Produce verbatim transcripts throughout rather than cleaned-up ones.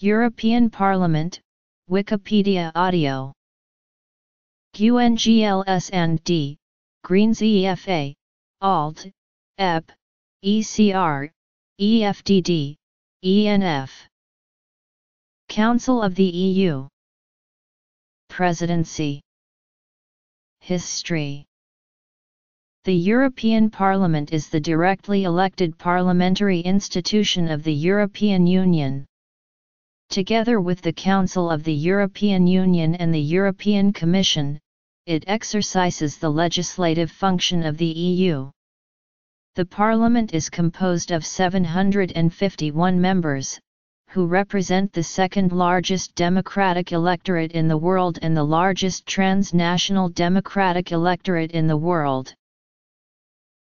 European Parliament, Wikipedia Audio. Q N G L S N D, Greens E F A, A L D, E P, E C R, E F D D, E N F. Council of the E U. Presidency. History. The European Parliament is the directly elected parliamentary institution of the European Union. Together with the Council of the European Union and the European Commission, it exercises the legislative function of the E U. The Parliament is composed of seven hundred fifty-one members, who represent the second-largest democratic electorate in the world and the largest transnational democratic electorate in the world.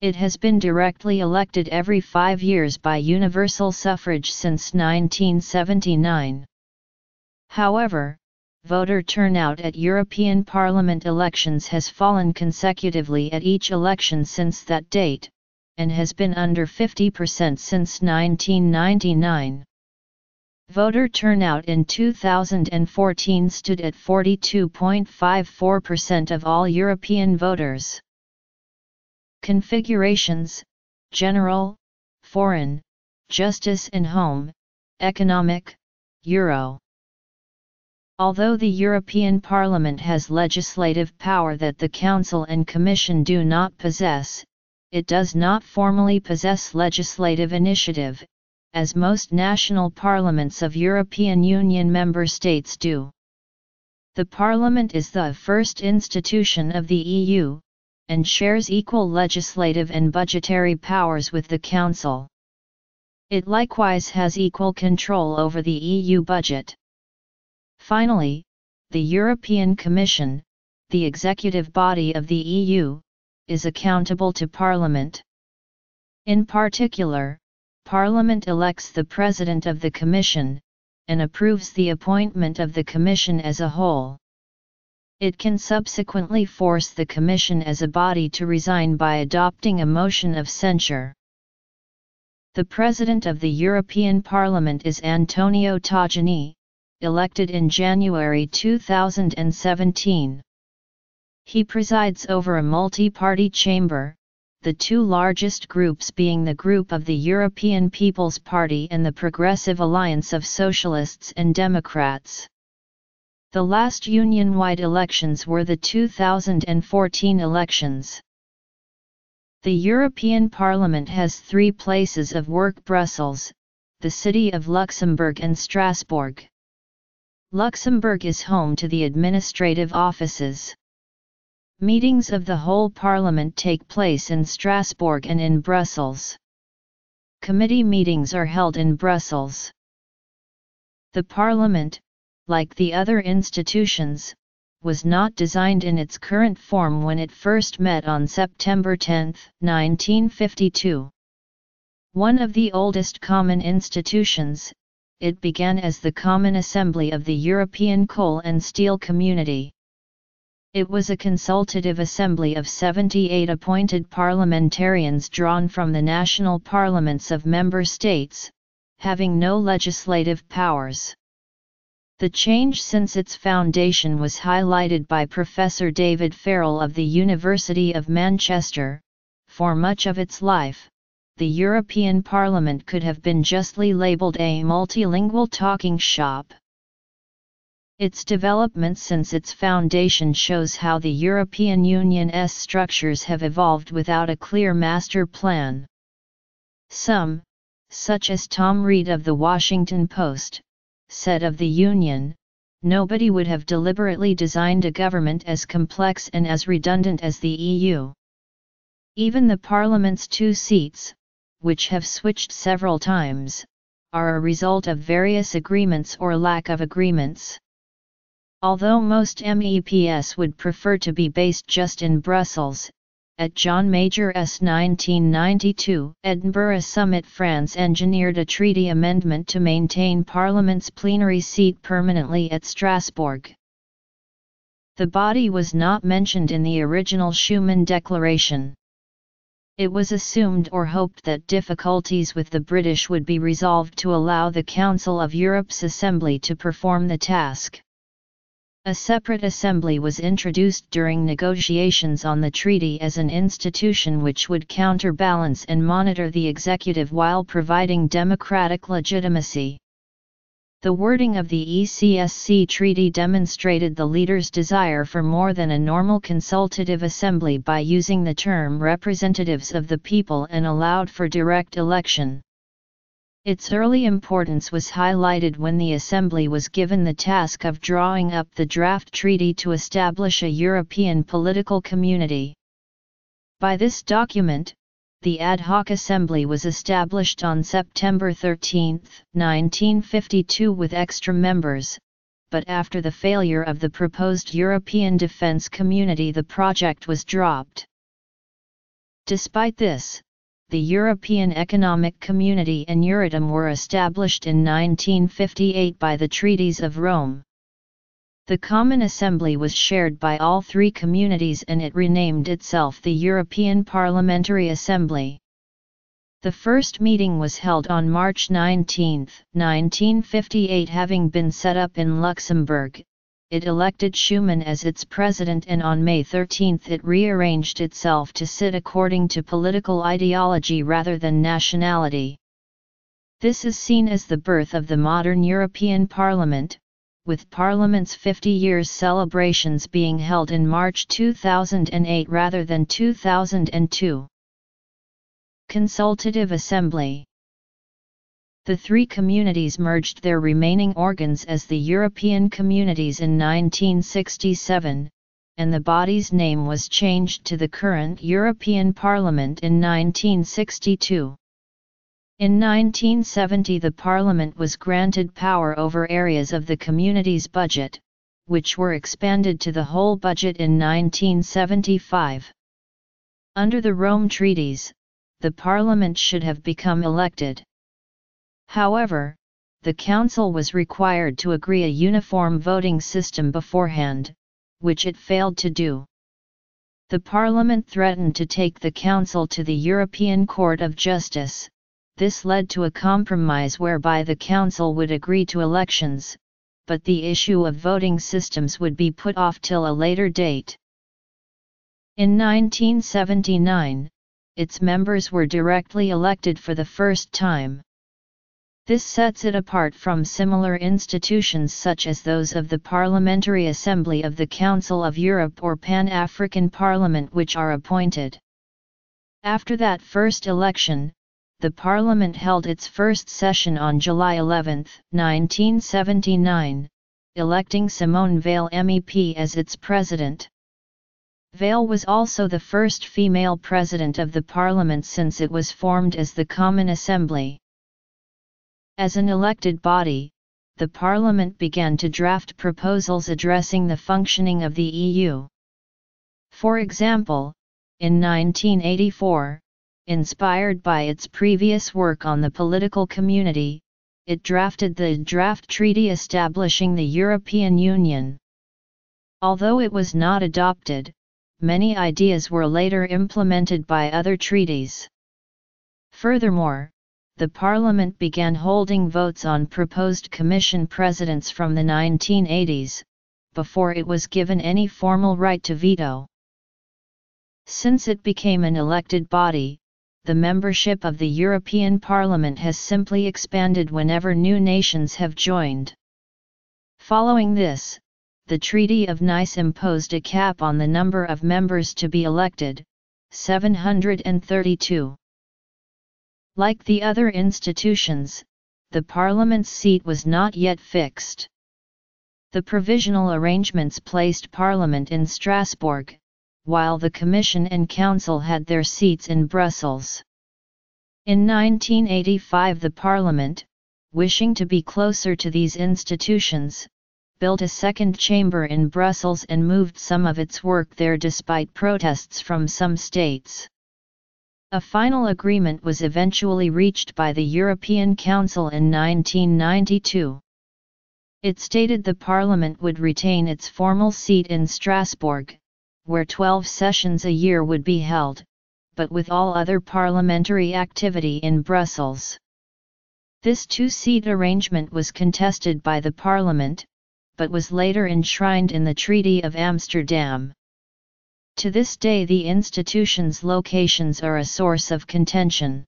It has been directly elected every five years by universal suffrage since nineteen seventy-nine. However, voter turnout at European Parliament elections has fallen consecutively at each election since that date, and has been under fifty percent since nineteen ninety-nine. Voter turnout in two thousand fourteen stood at forty-two point five four percent of all European voters. Configurations: General, Foreign, Justice and Home, Economic, Euro. Although the European Parliament has legislative power that the Council and Commission do not possess, it does not formally possess legislative initiative, as most national parliaments of European Union member states do. The Parliament is the first institution of the E U, and shares equal legislative and budgetary powers with the Council. It likewise has equal control over the E U budget. Finally, the European Commission, the executive body of the E U, is accountable to Parliament. In particular, Parliament elects the President of the Commission, and approves the appointment of the Commission as a whole. It can subsequently force the Commission as a body to resign by adopting a motion of censure. The President of the European Parliament is Antonio Tajani, elected in January two thousand seventeen. He presides over a multi-party chamber, the two largest groups being the group of the European People's Party and the Progressive Alliance of Socialists and Democrats. The last union-wide elections were the two thousand fourteen elections. The European Parliament has three places of work: Brussels, the city of Luxembourg and Strasbourg. Luxembourg is home to the administrative offices. Meetings of the whole Parliament take place in Strasbourg and in Brussels. Committee meetings are held in Brussels. The Parliament, like the other institutions, was not designed in its current form when it first met on September tenth, nineteen fifty-two. One of the oldest common institutions, it began as the Common Assembly of the European Coal and Steel Community. It was a consultative assembly of seventy-eight appointed parliamentarians drawn from the national parliaments of member states, having no legislative powers. The change since its foundation was highlighted by Professor David Farrell of the University of Manchester. For much of its life, the European Parliament could have been justly labelled a multilingual talking shop. Its development since its foundation shows how the European Union's structures have evolved without a clear master plan. Some, such as Tom Reed of The Washington Post, said of the Union, "Nobody would have deliberately designed a government as complex and as redundant as the E U." Even the Parliament's two seats, which have switched several times, are a result of various agreements or lack of agreements. Although most MEPs would prefer to be based just in Brussels, at John Major's nineteen ninety-two Edinburgh Summit, France engineered a treaty amendment to maintain Parliament's plenary seat permanently at Strasbourg. The body was not mentioned in the original Schuman declaration. It was assumed or hoped that difficulties with the British would be resolved to allow the Council of Europe's Assembly to perform the task. A separate assembly was introduced during negotiations on the treaty as an institution which would counterbalance and monitor the executive while providing democratic legitimacy. The wording of the E C S C treaty demonstrated the leaders' desire for more than a normal consultative assembly by using the term representatives of the people and allowed for direct election. Its early importance was highlighted when the assembly was given the task of drawing up the draft treaty to establish a European political community. By this document, the ad hoc assembly was established on September thirteenth, nineteen fifty-two with extra members, but after the failure of the proposed European Defence Community the project was dropped. Despite this, the European Economic Community and Euratom were established in nineteen fifty-eight by the Treaties of Rome. The Common Assembly was shared by all three communities and it renamed itself the European Parliamentary Assembly. The first meeting was held on March nineteenth, nineteen fifty-eight. Having been set up in Luxembourg, it elected Schuman as its president, and on May thirteenth it rearranged itself to sit according to political ideology rather than nationality. This is seen as the birth of the modern European Parliament, with Parliament's fifty years celebrations being held in March two thousand eight rather than two thousand two. Consultative Assembly. The three communities merged their remaining organs as the European Communities in nineteen sixty-seven, and the body's name was changed to the current European Parliament in nineteen sixty-two. In nineteen seventy the Parliament was granted power over areas of the community's budget, which were expanded to the whole budget in nineteen seventy-five. Under the Rome Treaties, the Parliament should have become elected. However, the Council was required to agree a uniform voting system beforehand, which it failed to do. The Parliament threatened to take the Council to the European Court of Justice. This led to a compromise whereby the Council would agree to elections, but the issue of voting systems would be put off till a later date. In nineteen seventy-nine, its members were directly elected for the first time. This sets it apart from similar institutions such as those of the Parliamentary Assembly of the Council of Europe or Pan-African Parliament, which are appointed. After that first election, the Parliament held its first session on July eleventh, nineteen seventy-nine, electing Simone Veil M E P as its president. Veil was also the first female president of the Parliament since it was formed as the Common Assembly. As an elected body, the Parliament began to draft proposals addressing the functioning of the E U. For example, in nineteen eighty-four, inspired by its previous work on the political community, it drafted the draft treaty establishing the European Union. Although it was not adopted, many ideas were later implemented by other treaties. Furthermore, the Parliament began holding votes on proposed Commission presidents from the nineteen eighties, before it was given any formal right to veto. Since it became an elected body, the membership of the European Parliament has simply expanded whenever new nations have joined. Following this, the Treaty of Nice imposed a cap on the number of members to be elected, seven hundred thirty-two. Like the other institutions, the Parliament's seat was not yet fixed. The provisional arrangements placed Parliament in Strasbourg, while the Commission and Council had their seats in Brussels. In nineteen eighty-five the Parliament, wishing to be closer to these institutions, built a second chamber in Brussels and moved some of its work there despite protests from some states. A final agreement was eventually reached by the European Council in nineteen ninety-two. It stated the Parliament would retain its formal seat in Strasbourg, where twelve sessions a year would be held, but with all other parliamentary activity in Brussels. This two-seat arrangement was contested by the Parliament, but was later enshrined in the Treaty of Amsterdam. To this day the institution's locations are a source of contention.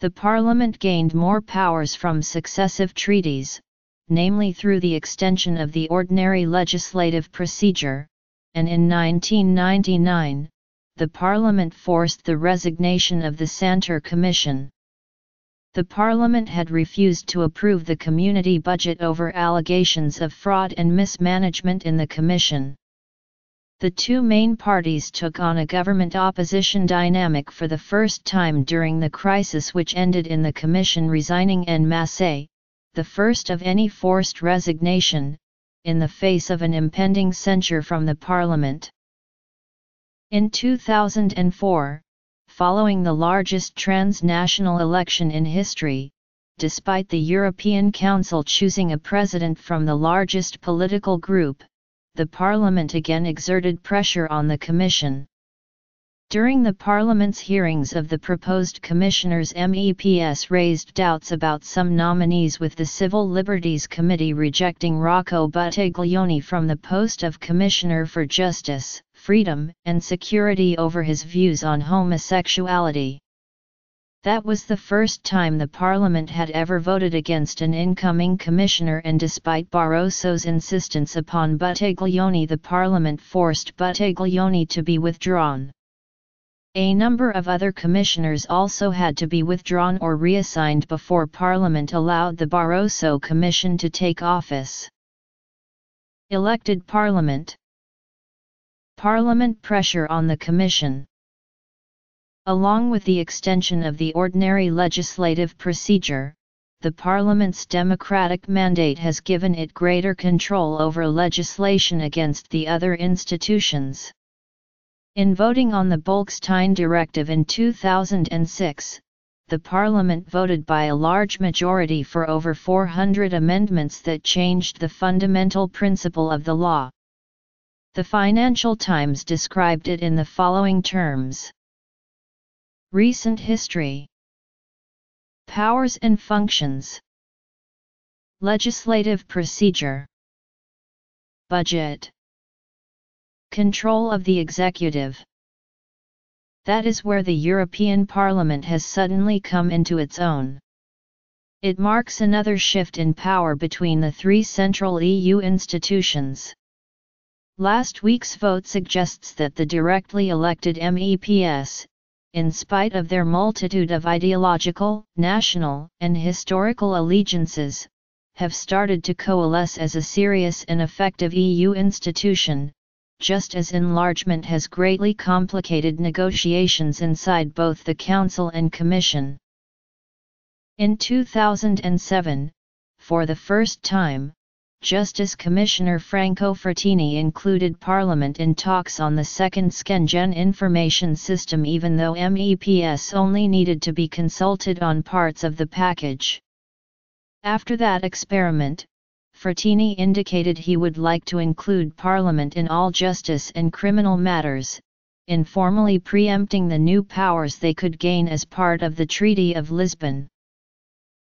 The Parliament gained more powers from successive treaties, namely through the extension of the ordinary legislative procedure, and in nineteen ninety-nine, the Parliament forced the resignation of the Santer Commission. The Parliament had refused to approve the community budget over allegations of fraud and mismanagement in the Commission. The two main parties took on a government-opposition dynamic for the first time during the crisis, which ended in the Commission resigning en masse, the first of any forced resignation, in the face of an impending censure from the Parliament. In two thousand four, following the largest transnational election in history, despite the European Council choosing a president from the largest political group, the Parliament again exerted pressure on the Commission. During the Parliament's hearings of the proposed commissioners, M E P S raised doubts about some nominees, with the Civil Liberties Committee rejecting Rocco Buttiglione from the post of Commissioner for Justice, Freedom and Security over his views on homosexuality. That was the first time the Parliament had ever voted against an incoming commissioner, and despite Barroso's insistence upon Buttiglione, the Parliament forced Buttiglione to be withdrawn. A number of other commissioners also had to be withdrawn or reassigned before Parliament allowed the Barroso Commission to take office. Elected Parliament. Parliament pressure on the Commission. Along with the extension of the ordinary legislative procedure, the Parliament's democratic mandate has given it greater control over legislation against the other institutions. In voting on the Bolkestein Directive in two thousand six, the Parliament voted by a large majority for over four hundred amendments that changed the fundamental principle of the law. The Financial Times described it in the following terms. Recent history. Powers and functions. Legislative procedure. Budget. Control of the executive. That is where the European Parliament has suddenly come into its own. It marks another shift in power between the three central E U institutions. Last week's vote suggests that the directly elected M E P S, in spite of their multitude of ideological, national, and historical allegiances, have started to coalesce as a serious and effective E U institution, just as enlargement has greatly complicated negotiations inside both the Council and Commission. In two thousand seven, for the first time, Justice Commissioner Franco Frattini included Parliament in talks on the second Schengen information system, even though M E P S only needed to be consulted on parts of the package. After that experiment, Frattini indicated he would like to include Parliament in all justice and criminal matters, informally preempting the new powers they could gain as part of the Treaty of Lisbon.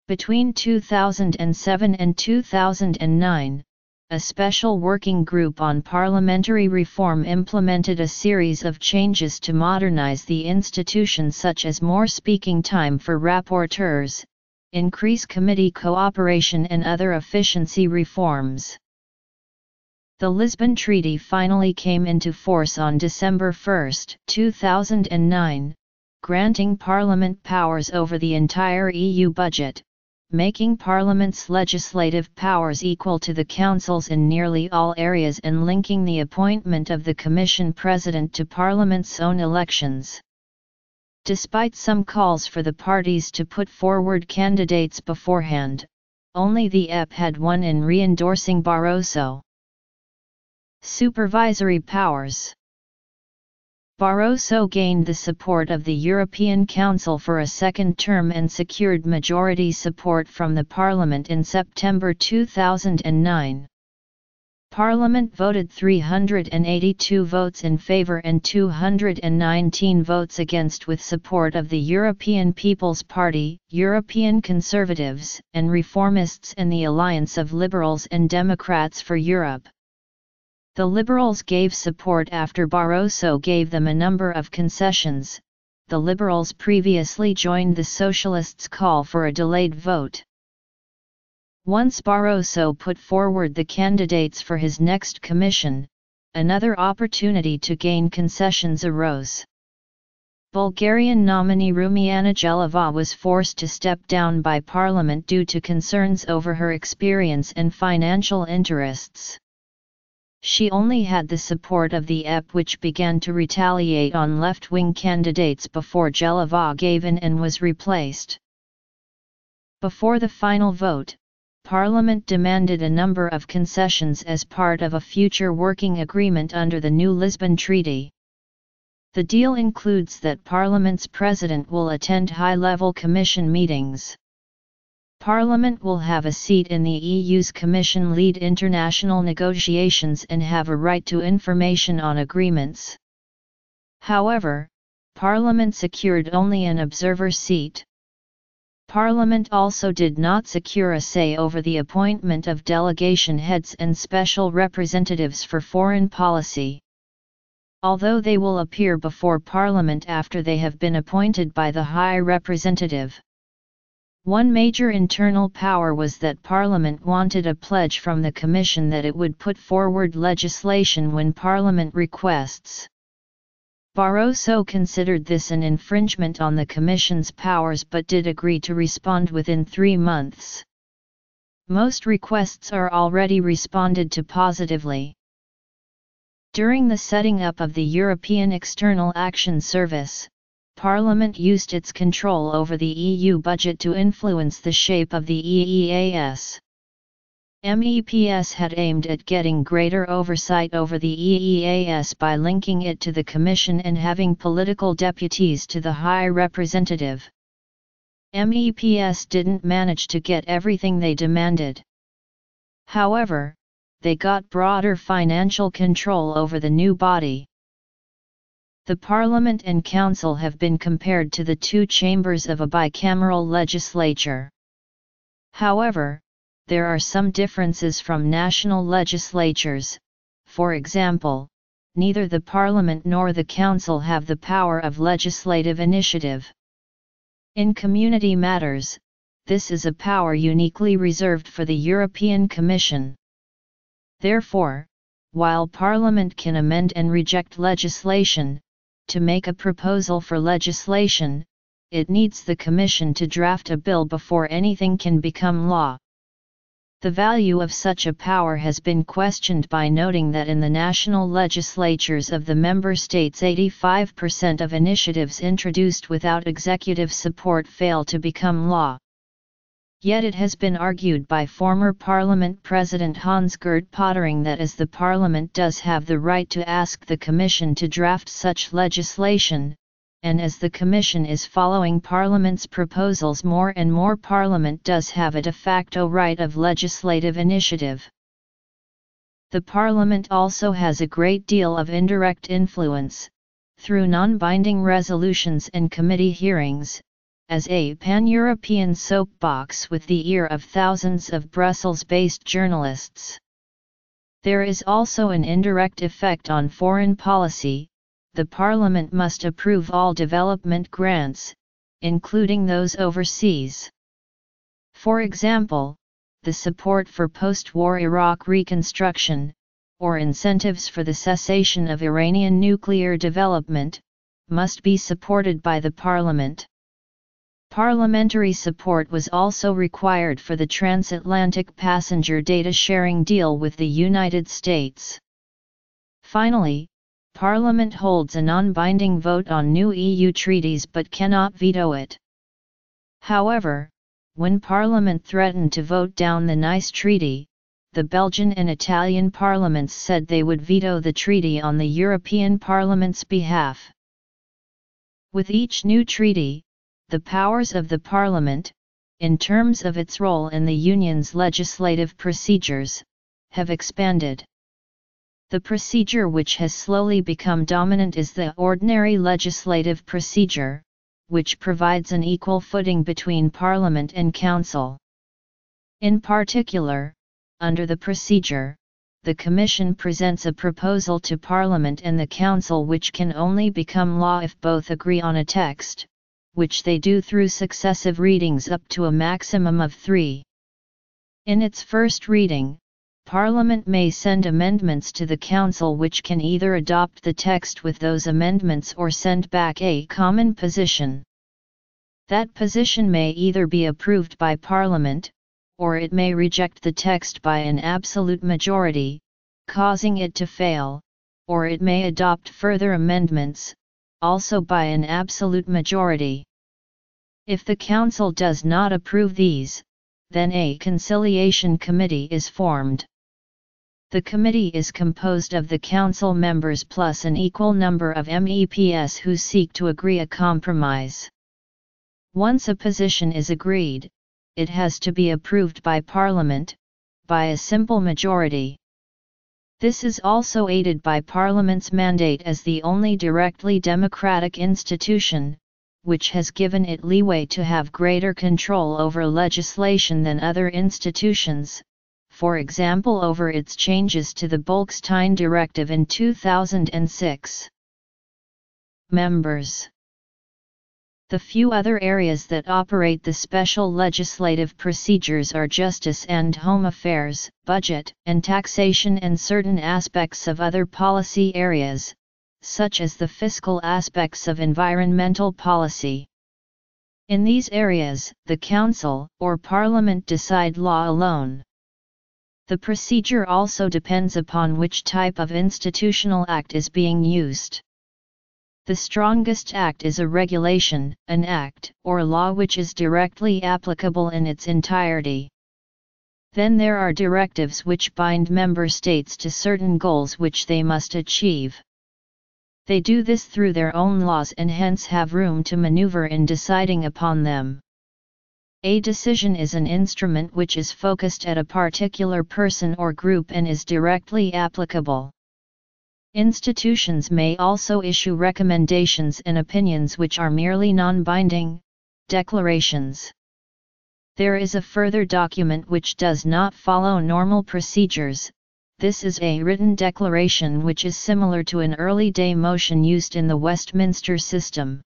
Between two thousand seven and two thousand nine, a special working group on parliamentary reform implemented a series of changes to modernize the institution, such as more speaking time for rapporteurs, increase committee cooperation and other efficiency reforms. The Lisbon Treaty finally came into force on December first, two thousand nine, granting Parliament powers over the entire E U budget, making Parliament's legislative powers equal to the Council's in nearly all areas, and linking the appointment of the Commission President to Parliament's own elections. Despite some calls for the parties to put forward candidates beforehand, only the E P had won in re-endorsing Barroso. Supervisory powers. Barroso gained the support of the European Council for a second term and secured majority support from the Parliament in September two thousand nine. Parliament voted three hundred eighty-two votes in favour and two hundred nineteen votes against, with support of the European People's Party, European Conservatives and Reformists, and the Alliance of Liberals and Democrats for Europe. The Liberals gave support after Barroso gave them a number of concessions. The Liberals previously joined the Socialists' call for a delayed vote. Once Barroso put forward the candidates for his next commission, another opportunity to gain concessions arose. Bulgarian nominee Rumiana Zhelyazkova was forced to step down by Parliament due to concerns over her experience and financial interests. She only had the support of the E P, which began to retaliate on left-wing candidates before Zhelyazkova gave in and was replaced. Before the final vote, Parliament demanded a number of concessions as part of a future working agreement under the new Lisbon Treaty. The deal includes that Parliament's president will attend high-level commission meetings. Parliament will have a seat in the E U's commission, lead international negotiations, and have a right to information on agreements. However, Parliament secured only an observer seat. Parliament also did not secure a say over the appointment of delegation heads and special representatives for foreign policy. Although they will appear before Parliament after they have been appointed by the High Representative. One major internal power was that Parliament wanted a pledge from the Commission that it would put forward legislation when Parliament requests. Barroso considered this an infringement on the Commission's powers but did agree to respond within three months. Most requests are already responded to positively. During the setting up of the European External Action Service, Parliament used its control over the E U budget to influence the shape of the E E A S. MEPs had aimed at getting greater oversight over the E E A S by linking it to the Commission and having political deputies to the High Representative. MEPs didn't manage to get everything they demanded. However, they got broader financial control over the new body. The Parliament and Council have been compared to the two chambers of a bicameral legislature. However, there are some differences from national legislatures. For example, neither the Parliament nor the Council have the power of legislative initiative. In community matters, this is a power uniquely reserved for the European Commission. Therefore, while Parliament can amend and reject legislation, to make a proposal for legislation, it needs the Commission to draft a bill before anything can become law. The value of such a power has been questioned by noting that in the national legislatures of the member states, eighty-five percent of initiatives introduced without executive support fail to become law. Yet it has been argued by former Parliament President Hans-Gert Pöttering that as the Parliament does have the right to ask the Commission to draft such legislation, and as the Commission is following Parliament's proposals more and more, Parliament does have a de facto right of legislative initiative. The Parliament also has a great deal of indirect influence, through non-binding resolutions and committee hearings, as a pan-European soapbox with the ear of thousands of Brussels-based journalists. There is also an indirect effect on foreign policy. The Parliament must approve all development grants, including those overseas. For example, the support for post-war Iraq reconstruction, or incentives for the cessation of Iranian nuclear development, must be supported by the Parliament. Parliamentary support was also required for the transatlantic passenger data sharing deal with the United States. Finally, Parliament holds a non-binding vote on new E U treaties but cannot veto it. However, when Parliament threatened to vote down the Nice Treaty, the Belgian and Italian parliaments said they would veto the treaty on the European Parliament's behalf. With each new treaty, the powers of the Parliament, in terms of its role in the Union's legislative procedures, have expanded. the procedure which has slowly become dominant is the ordinary legislative procedure, which provides an equal footing between Parliament and Council. In particular, under the procedure, the Commission presents a proposal to Parliament and the Council which can only become law if both agree on a text, which they do through successive readings up to a maximum of three. In its first reading, Parliament may send amendments to the Council which can either adopt the text with those amendments or send back a common position. That position may either be approved by Parliament, or it may reject the text by an absolute majority, causing it to fail, or it may adopt further amendments, also by an absolute majority. If the Council does not approve these, then a conciliation committee is formed. The committee is composed of the Council members plus an equal number of M E Ps who seek to agree a compromise. Once a position is agreed, it has to be approved by Parliament, by a simple majority. This is also aided by Parliament's mandate as the only directly democratic institution, which has given it leeway to have greater control over legislation than other institutions, for example over its changes to the Bolkestein Directive in two thousand six. Members. The few other areas that operate the special legislative procedures are justice and home affairs, budget and taxation, and certain aspects of other policy areas, such as the fiscal aspects of environmental policy. In these areas, the Council or Parliament decide law alone. The procedure also depends upon which type of institutional act is being used. The strongest act is a regulation, an act or law which is directly applicable in its entirety. Then there are directives which bind member states to certain goals which they must achieve. They do this through their own laws and hence have room to maneuver in deciding upon them. A decision is an instrument which is focused at a particular person or group and is directly applicable. Institutions may also issue recommendations and opinions which are merely non-binding declarations. There is a further document which does not follow normal procedures. This is a written declaration which is similar to an early-day motion used in the Westminster system.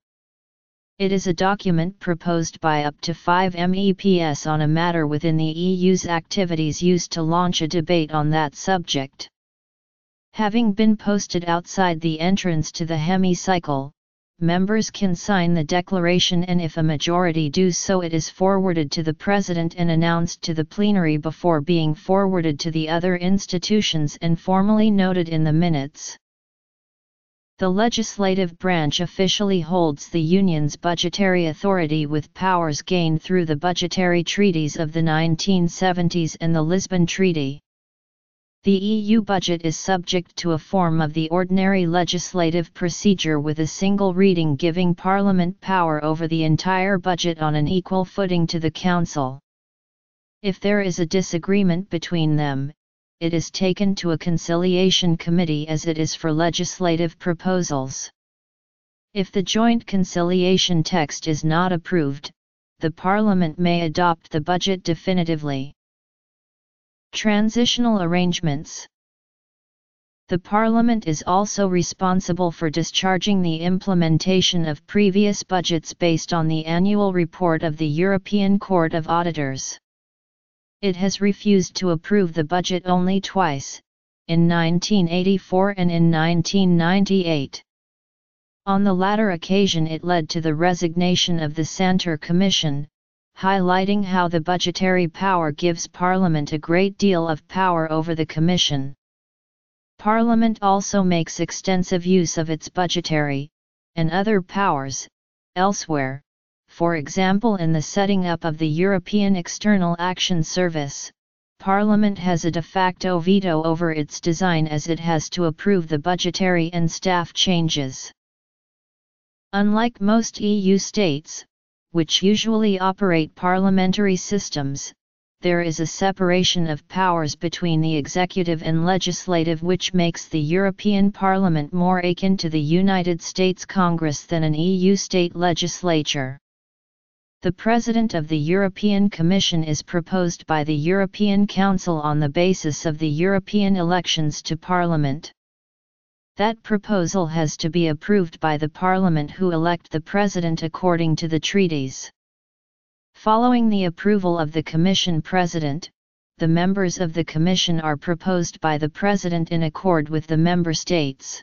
It is a document proposed by up to five M E Ps on a matter within the E U's activities used to launch a debate on that subject. Having been posted outside the entrance to the hemicycle, members can sign the declaration, and if a majority do so, it is forwarded to the President and announced to the plenary before being forwarded to the other institutions and formally noted in the minutes. The legislative branch officially holds the Union's budgetary authority with powers gained through the budgetary treaties of the nineteen seventies and the Lisbon Treaty. The E U budget is subject to a form of the ordinary legislative procedure with a single reading giving Parliament power over the entire budget on an equal footing to the Council. If there is a disagreement between them, it is taken to a conciliation committee as it is for legislative proposals. If the joint conciliation text is not approved, the Parliament may adopt the budget definitively. Transitional arrangements. The Parliament is also responsible for discharging the implementation of previous budgets based on the annual report of the European Court of Auditors. It has refused to approve the budget only twice, in nineteen eighty-four and in nineteen ninety-eight. On the latter occasion, it led to the resignation of the Santer Commission, highlighting how the budgetary power gives Parliament a great deal of power over the Commission. Parliament also makes extensive use of its budgetary and other powers elsewhere, for example in the setting up of the European External Action Service. Parliament has a de facto veto over its design as it has to approve the budgetary and staff changes. Unlike most E U states, which usually operate parliamentary systems, there is a separation of powers between the executive and legislative, which makes the European Parliament more akin to the United States Congress than an E U state legislature. The President of the European Commission is proposed by the European Council on the basis of the European elections to Parliament. That proposal has to be approved by the Parliament, who elect the President according to the treaties. Following the approval of the Commission President, the members of the Commission are proposed by the President in accord with the member states.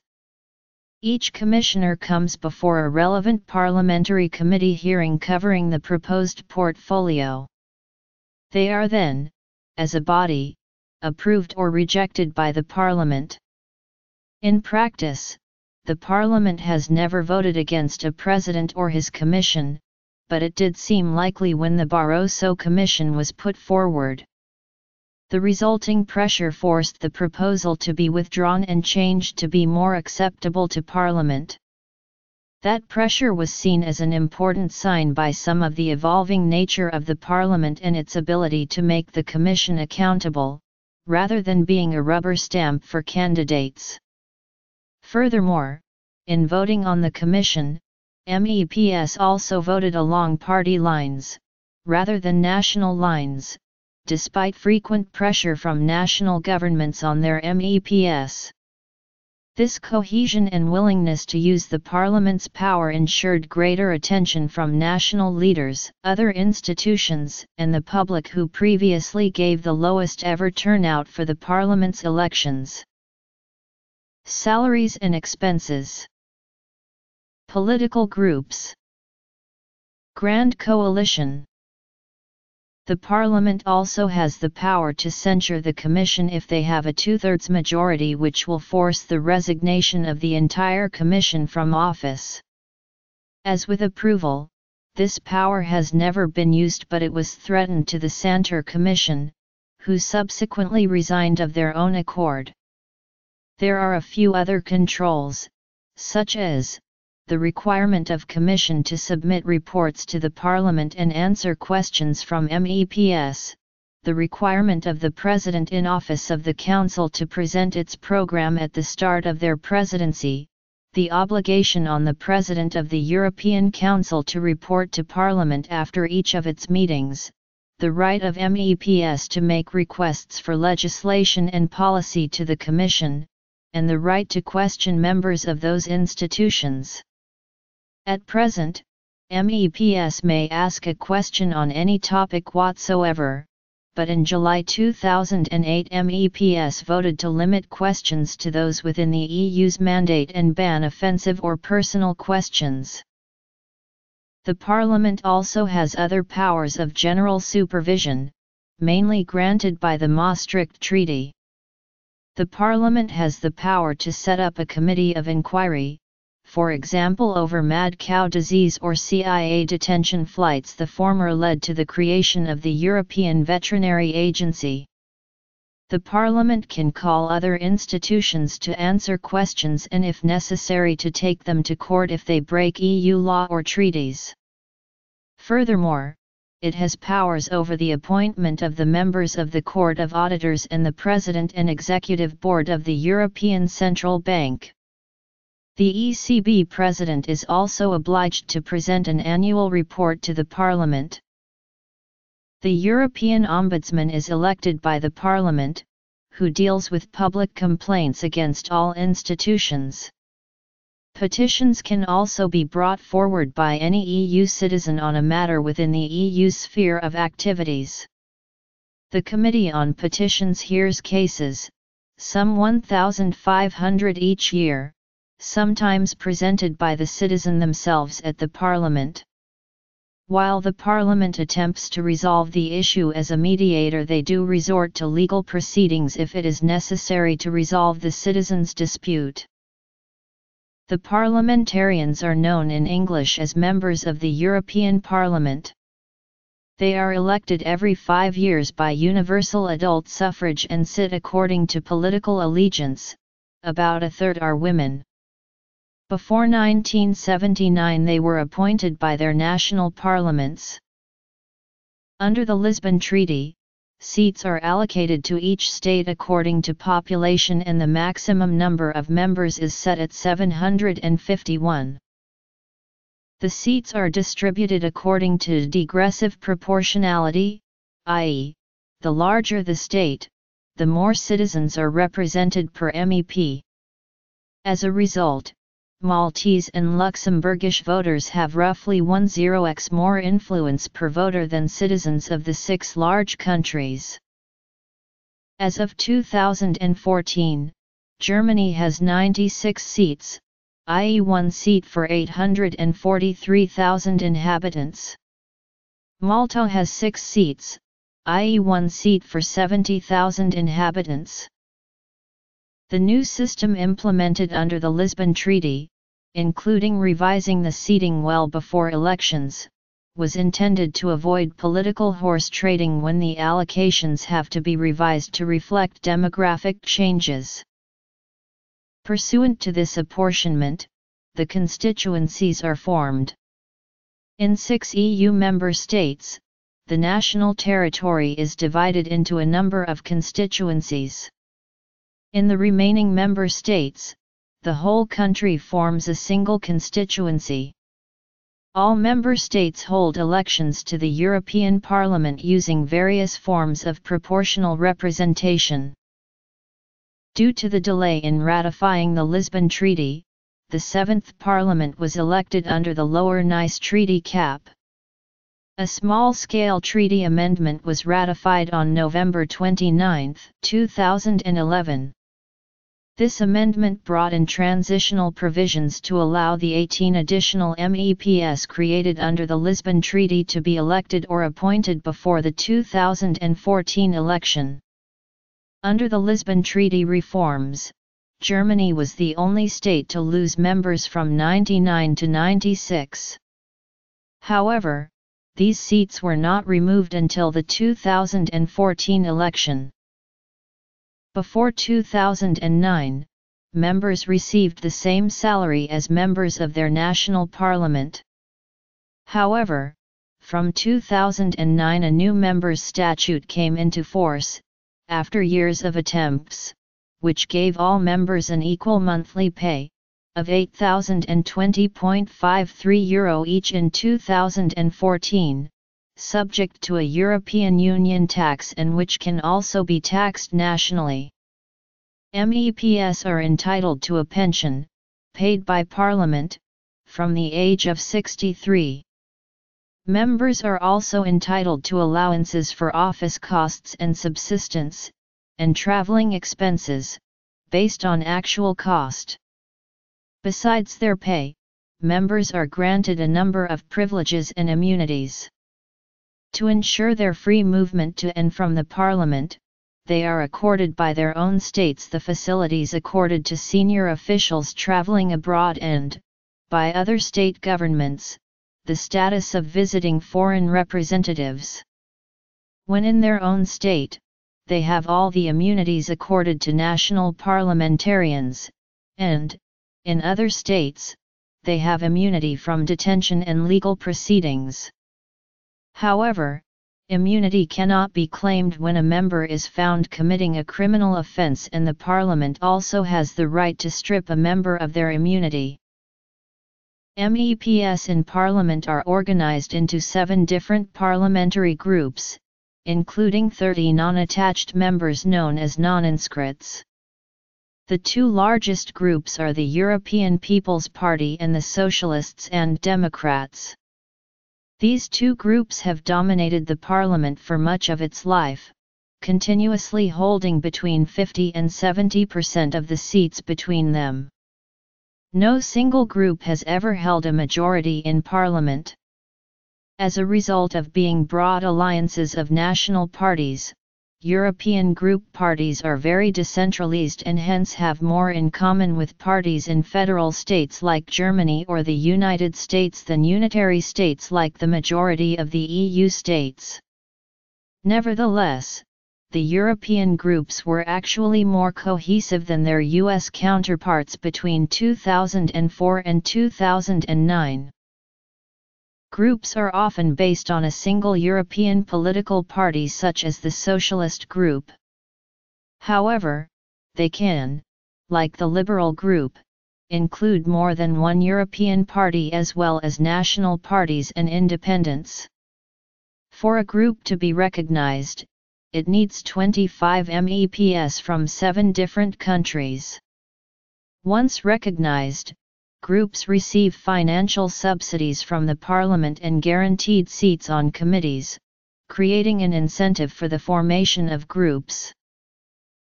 Each commissioner comes before a relevant parliamentary committee hearing covering the proposed portfolio. They are then, as a body, approved or rejected by the Parliament. In practice, the Parliament has never voted against a President or his Commission, but it did seem likely when the Barroso Commission was put forward. The resulting pressure forced the proposal to be withdrawn and changed to be more acceptable to Parliament. That pressure was seen as an important sign by some of the evolving nature of the Parliament and its ability to make the Commission accountable, rather than being a rubber stamp for candidates. Furthermore, in voting on the Commission, MEPs also voted along party lines, rather than national lines, despite frequent pressure from national governments on their MEPs. This cohesion and willingness to use the Parliament's power ensured greater attention from national leaders, other institutions, and the public, who previously gave the lowest ever turnout for the Parliament's elections. Salaries and expenses. Political groups. Grand Coalition. The Parliament also has the power to censure the Commission if they have a two-thirds majority, which will force the resignation of the entire Commission from office. As with approval, this power has never been used, but it was threatened to the Santer Commission, who subsequently resigned of their own accord. There are a few other controls, such as the requirement of Commission to submit reports to the Parliament and answer questions from MEPs, the requirement of the President in office of the Council to present its programme at the start of their presidency, the obligation on the President of the European Council to report to Parliament after each of its meetings, the right of MEPs to make requests for legislation and policy to the Commission, and the right to question members of those institutions. At present, MEPs may ask a question on any topic whatsoever, but in July two thousand eight MEPs voted to limit questions to those within the E U's mandate and ban offensive or personal questions. The Parliament also has other powers of general supervision, mainly granted by the Maastricht Treaty. The Parliament has the power to set up a committee of inquiry, for example over mad cow disease or C I A detention flights. The former led to the creation of the European Veterinary Agency. The Parliament can call other institutions to answer questions and, if necessary, to take them to court if they break E U law or treaties. Furthermore, it has powers over the appointment of the members of the Court of Auditors and the President and Executive Board of the European Central Bank. The E C B President is also obliged to present an annual report to the Parliament. The European Ombudsman is elected by the Parliament, who deals with public complaints against all institutions. Petitions can also be brought forward by any E U citizen on a matter within the E U's sphere of activities. The Committee on Petitions hears cases, some one thousand five hundred each year, sometimes presented by the citizen themselves at the Parliament. While the Parliament attempts to resolve the issue as a mediator, they do resort to legal proceedings if it is necessary to resolve the citizen's dispute. The parliamentarians are known in English as members of the European Parliament. They are elected every five years by universal adult suffrage and sit according to political allegiance. About a third are women. Before nineteen seventy-nine they were appointed by their national parliaments. Under the Lisbon Treaty, seats are allocated to each state according to population, and the maximum number of members is set at seven hundred fifty-one. The seats are distributed according to degressive proportionality, that is, the larger the state, the more citizens are represented per M E P. As a result, Maltese and Luxembourgish voters have roughly ten times more influence per voter than citizens of the six large countries. As of two thousand fourteen, Germany has ninety-six seats, that is one seat for eight hundred forty-three thousand inhabitants. Malta has six seats, that is one seat for seventy thousand inhabitants. The new system implemented under the Lisbon Treaty, including revising the seating well before elections, was intended to avoid political horse trading when the allocations have to be revised to reflect demographic changes. Pursuant to this apportionment, the constituencies are formed. In six E U member states, the national territory is divided into a number of constituencies. In the remaining member states, the whole country forms a single constituency. All member states hold elections to the European Parliament using various forms of proportional representation. Due to the delay in ratifying the Lisbon Treaty, the seventh Parliament was elected under the Lower Nice Treaty cap. A small-scale treaty amendment was ratified on November twenty-ninth, two thousand eleven. This amendment brought in transitional provisions to allow the eighteen additional M E Ps created under the Lisbon Treaty to be elected or appointed before the two thousand fourteen election. Under the Lisbon Treaty reforms, Germany was the only state to lose members from ninety-nine to ninety-six. However, these seats were not removed until the two thousand fourteen election. Before two thousand nine, members received the same salary as members of their national parliament. However, from two thousand nine a new members' statute came into force, after years of attempts, which gave all members an equal monthly pay of eight thousand twenty point five three euro each in two thousand fourteen, subject to a European Union tax and which can also be taxed nationally. M E Ps are entitled to a pension, paid by Parliament, from the age of sixty-three. Members are also entitled to allowances for office costs and subsistence, and travelling expenses, based on actual cost. Besides their pay, members are granted a number of privileges and immunities. To ensure their free movement to and from the Parliament, they are accorded by their own states the facilities accorded to senior officials travelling abroad and, by other state governments, the status of visiting foreign representatives. When in their own state, they have all the immunities accorded to national parliamentarians, and, in other states, they have immunity from detention and legal proceedings. However, immunity cannot be claimed when a member is found committing a criminal offence, and the Parliament also has the right to strip a member of their immunity. M E Ps in Parliament are organised into seven different parliamentary groups, including thirty non-attached members known as non-inscrits. The two largest groups are the European People's Party and the Socialists and Democrats. These two groups have dominated the Parliament for much of its life, continuously holding between fifty and seventy percent of the seats between them. No single group has ever held a majority in Parliament. As a result of being broad alliances of national parties, European group parties are very decentralized and hence have more in common with parties in federal states like Germany or the United States than unitary states like the majority of the E U states. Nevertheless, the European groups were actually more cohesive than their U S counterparts between two thousand four and two thousand nine. Groups are often based on a single European political party such as the Socialist Group. However, they can, like the Liberal Group, include more than one European party as well as national parties and independents. For a group to be recognized, it needs twenty-five M E Ps from seven different countries. Once recognized, groups receive financial subsidies from the parliament and guaranteed seats on committees, creating an incentive for the formation of groups.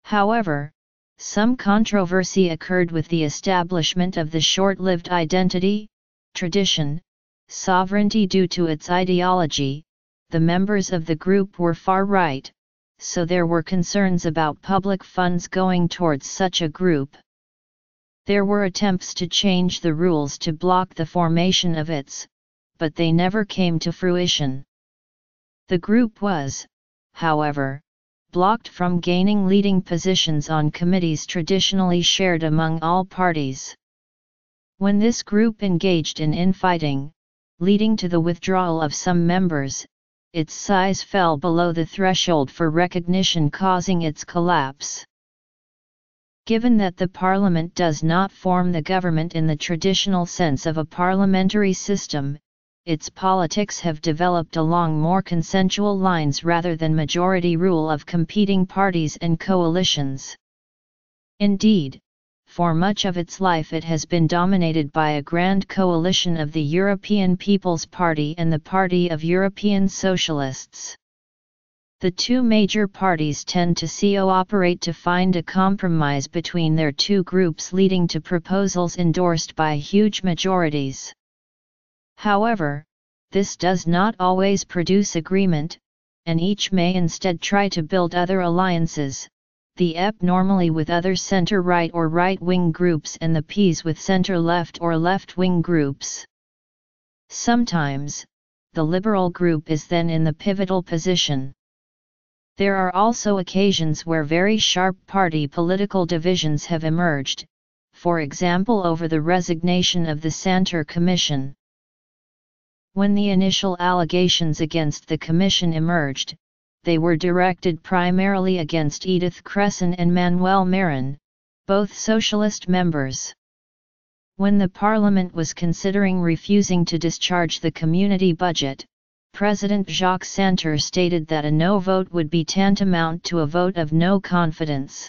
However, some controversy occurred with the establishment of the short-lived identity, tradition, sovereignty due to its ideology. The members of the group were far-right, so there were concerns about public funds going towards such a group. There were attempts to change the rules to block the formation of its, but they never came to fruition. The group was, however, blocked from gaining leading positions on committees traditionally shared among all parties. When this group engaged in infighting, leading to the withdrawal of some members, its size fell below the threshold for recognition, causing its collapse. Given that the parliament does not form the government in the traditional sense of a parliamentary system, its politics have developed along more consensual lines rather than majority rule of competing parties and coalitions. Indeed, for much of its life it has been dominated by a grand coalition of the European People's Party and the Party of European Socialists. The two major parties tend to cooperate to find a compromise between their two groups, leading to proposals endorsed by huge majorities. However, this does not always produce agreement, and each may instead try to build other alliances, the E P normally with other centre-right or right-wing groups and the Ps with centre-left or left-wing groups. Sometimes, the Liberal group is then in the pivotal position. There are also occasions where very sharp party political divisions have emerged, for example over the resignation of the Santer Commission. When the initial allegations against the Commission emerged, they were directed primarily against Edith Cresson and Manuel Marin, both socialist members. When the Parliament was considering refusing to discharge the community budget, President Jacques Santer stated that a no vote would be tantamount to a vote of no confidence.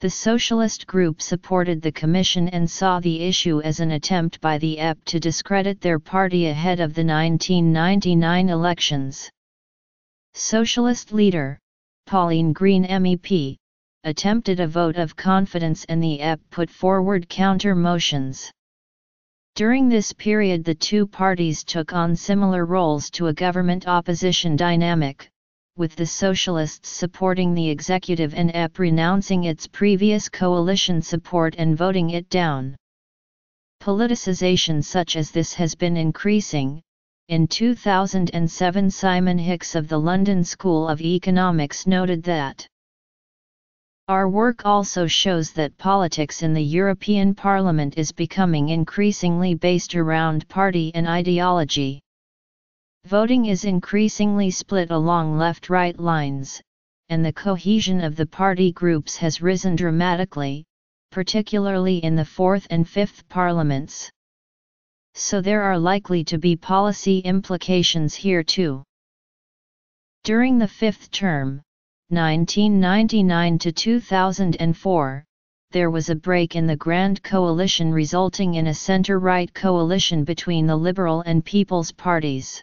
The Socialist Group supported the Commission and saw the issue as an attempt by the E P to discredit their party ahead of the nineteen ninety-nine elections. Socialist leader, Pauline Green M E P, attempted a vote of confidence and the E P put forward counter-motions. During this period the two parties took on similar roles to a government-opposition dynamic, with the Socialists supporting the executive and E P renouncing its previous coalition support and voting it down. Politicization such as this has been increasing. In two thousand seven, Simon Hicks of the London School of Economics noted that our work also shows that politics in the European Parliament is becoming increasingly based around party and ideology. Voting is increasingly split along left-right lines, and the cohesion of the party groups has risen dramatically, particularly in the fourth and fifth parliaments. So there are likely to be policy implications here too. During the fifth term, nineteen ninety-nine to two thousand four, there was a break in the Grand Coalition, resulting in a centre-right coalition between the Liberal and People's parties.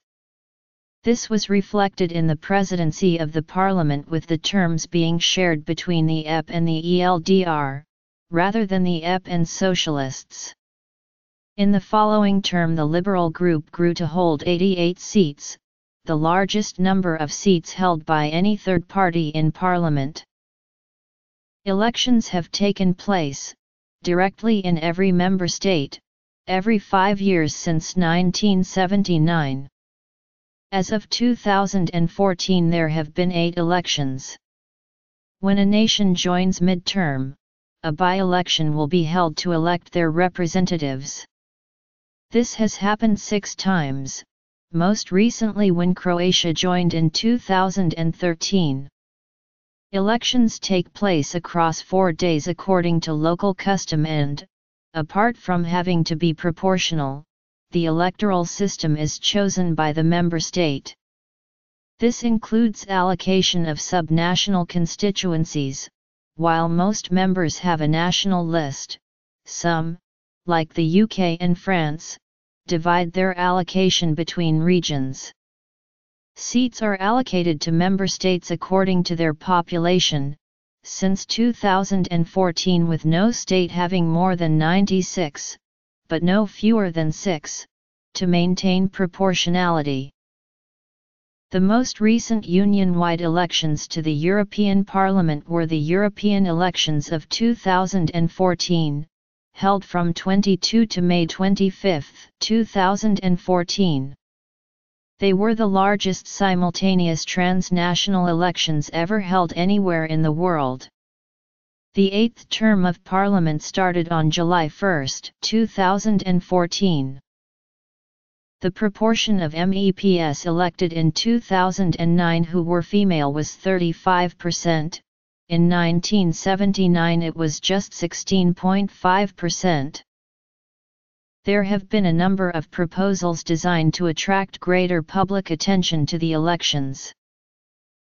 This was reflected in the presidency of the Parliament, with the terms being shared between the E P and the E L D R, rather than the E P and Socialists. In the following term the Liberal group grew to hold eighty-eight seats, the largest number of seats held by any third party in Parliament. Elections have taken place, directly in every member state, every five years since nineteen seventy-nine. As of two thousand fourteen there have been eight elections. When a nation joins mid-term, a by-election will be held to elect their representatives. This has happened six times, most recently when Croatia joined in two thousand thirteen. Elections take place across four days according to local custom and, apart from having to be proportional, the electoral system is chosen by the member state. This includes allocation of subnational constituencies, while most members have a national list. Some, like the U K and France, divide their allocation between regions. Seats are allocated to member states according to their population, since two thousand fourteen with no state having more than ninety-six, but no fewer than six, to maintain proportionality. The most recent union-wide elections to the European Parliament were the European elections of two thousand fourteen, held from twenty-two to May twenty-fifth, two thousand fourteen. They were the largest simultaneous transnational elections ever held anywhere in the world. The eighth term of Parliament started on July first, two thousand fourteen. The proportion of M E Ps elected in two thousand nine who were female was thirty-five percent, in nineteen seventy-nine it was just sixteen point five percent. There have been a number of proposals designed to attract greater public attention to the elections.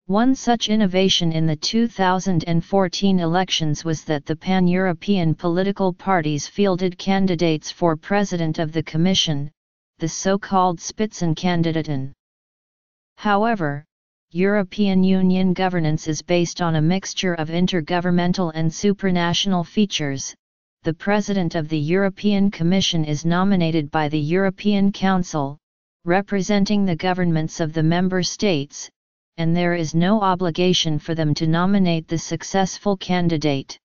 One such innovation in the two thousand fourteen elections was that the pan-European political parties fielded candidates for President of the Commission, the so-called Spitzenkandidaten. However, European Union governance is based on a mixture of intergovernmental and supranational features. The President of the European Commission is nominated by the European Council, representing the governments of the member states, and there is no obligation for them to nominate the successful candidate.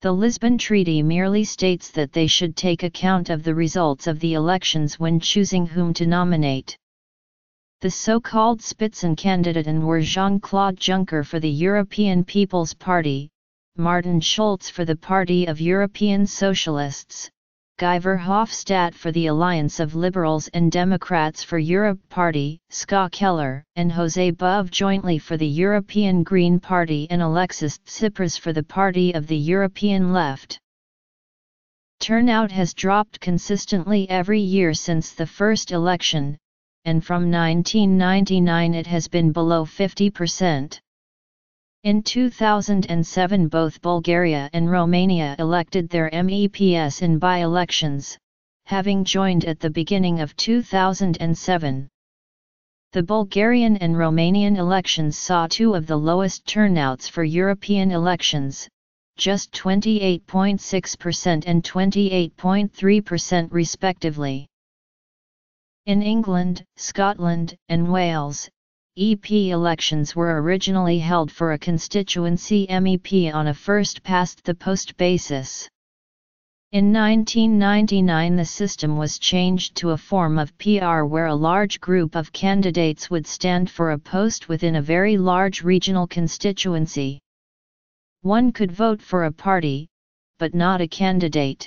The Lisbon Treaty merely states that they should take account of the results of the elections when choosing whom to nominate. The so-called Spitzenkandidaten were Jean-Claude Juncker for the European People's Party, Martin Schulz for the Party of European Socialists, Guy Verhofstadt for the Alliance of Liberals and Democrats for Europe Party, Ska Keller and José Bové jointly for the European Green Party, and Alexis Tsipras for the Party of the European Left. Turnout has dropped consistently every year since the first election, and from nineteen ninety-nine it has been below fifty percent. In two thousand seven both Bulgaria and Romania elected their M E Ps in by-elections, having joined at the beginning of two thousand seven. The Bulgarian and Romanian elections saw two of the lowest turnouts for European elections, just twenty-eight point six percent and twenty-eight point three percent respectively. In England, Scotland, and Wales, E P elections were originally held for a constituency M E P on a first-past-the-post basis. In nineteen ninety-nine the system was changed to a form of P R where a large group of candidates would stand for a post within a very large regional constituency. One could vote for a party, but not a candidate.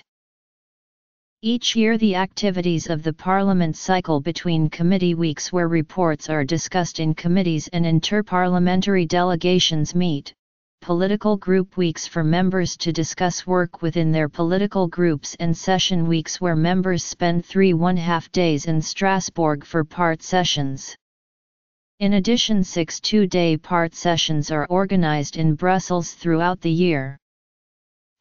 Each year the activities of the Parliament cycle between committee weeks where reports are discussed in committees and interparliamentary delegations meet, political group weeks for members to discuss work within their political groups, and session weeks where members spend three one-half days in Strasbourg for part sessions. In addition, six two-day part sessions are organized in Brussels throughout the year.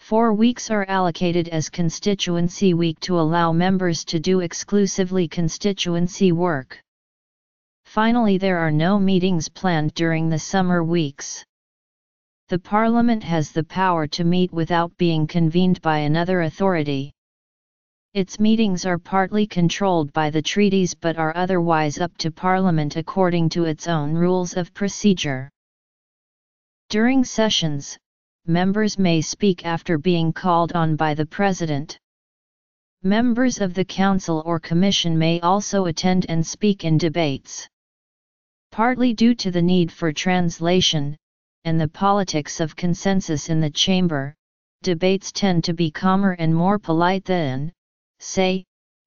Four weeks are allocated as Constituency Week to allow members to do exclusively constituency work. Finally, there are no meetings planned during the summer weeks. The Parliament has the power to meet without being convened by another authority. Its meetings are partly controlled by the treaties but are otherwise up to Parliament according to its own rules of procedure. During sessions, members may speak after being called on by the President. Members of the Council or Commission may also attend and speak in debates. Partly due to the need for translation, and the politics of consensus in the chamber, debates tend to be calmer and more polite than, say,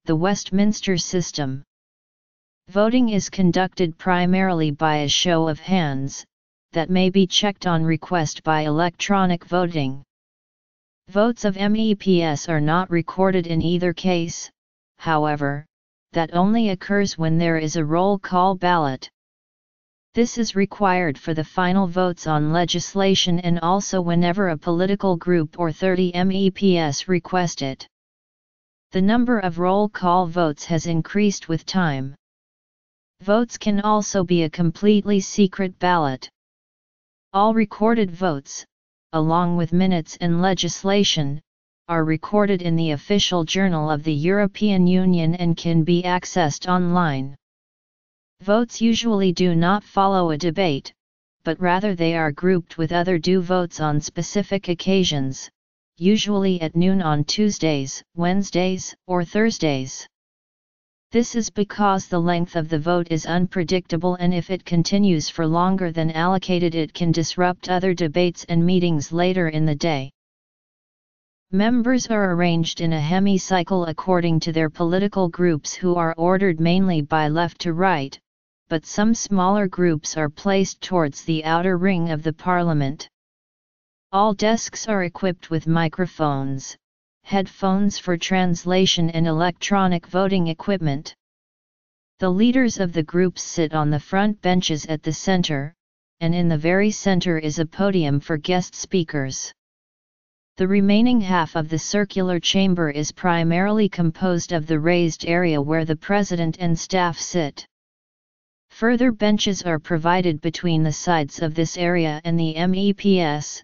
the Westminster system. Voting is conducted primarily by a show of hands, that may be checked on request by electronic voting. Votes of MEPs are not recorded in either case, however, that only occurs when there is a roll call ballot. This is required for the final votes on legislation and also whenever a political group or thirty MEPs request it. The number of roll call votes has increased with time. Votes can also be a completely secret ballot. All recorded votes, along with minutes and legislation, are recorded in the official journal of the European Union and can be accessed online. Votes usually do not follow a debate, but rather they are grouped with other due votes on specific occasions, usually at noon on Tuesdays, Wednesdays, or Thursdays. This is because the length of the vote is unpredictable, and if it continues for longer than allocated, it can disrupt other debates and meetings later in the day. Members are arranged in a hemicycle according to their political groups, who are ordered mainly by left to right, but some smaller groups are placed towards the outer ring of the parliament. All desks are equipped with microphones, headphones for translation and electronic voting equipment. The leaders of the groups sit on the front benches at the center, and in the very center is a podium for guest speakers. The remaining half of the circular chamber is primarily composed of the raised area where the president and staff sit. Further benches are provided between the sides of this area and the MEPs.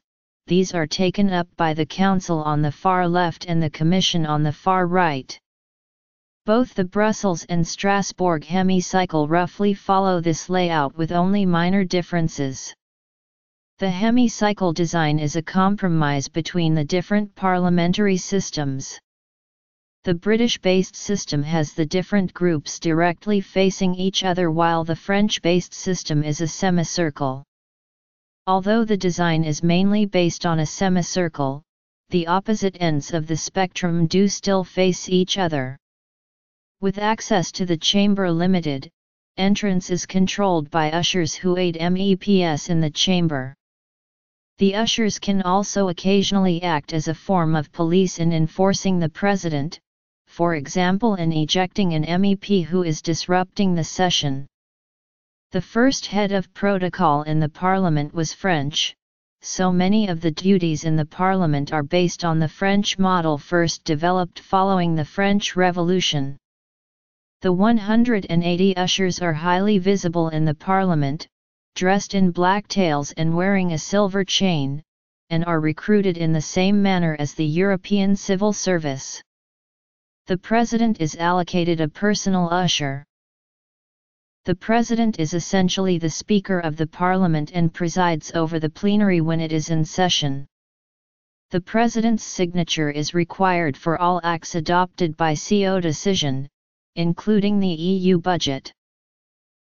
These are taken up by the Council on the far left and the Commission on the far right. Both the Brussels and Strasbourg hemicycle roughly follow this layout with only minor differences. The hemicycle design is a compromise between the different parliamentary systems. The British-based system has the different groups directly facing each other, while the French-based system is a semicircle. Although the design is mainly based on a semicircle, the opposite ends of the spectrum do still face each other. With access to the chamber limited, entrance is controlled by ushers who aid MEPs in the chamber. The ushers can also occasionally act as a form of police in enforcing the president, for example in ejecting an M E P who is disrupting the session. The first head of protocol in the parliament was French, so many of the duties in the parliament are based on the French model, first developed following the French Revolution. The one hundred eighty ushers are highly visible in the parliament, dressed in black tails and wearing a silver chain, and are recruited in the same manner as the European civil service. The president is allocated a personal usher. The president is essentially the Speaker of the Parliament and presides over the plenary when it is in session. The president's signature is required for all acts adopted by C O decision, including the E U budget.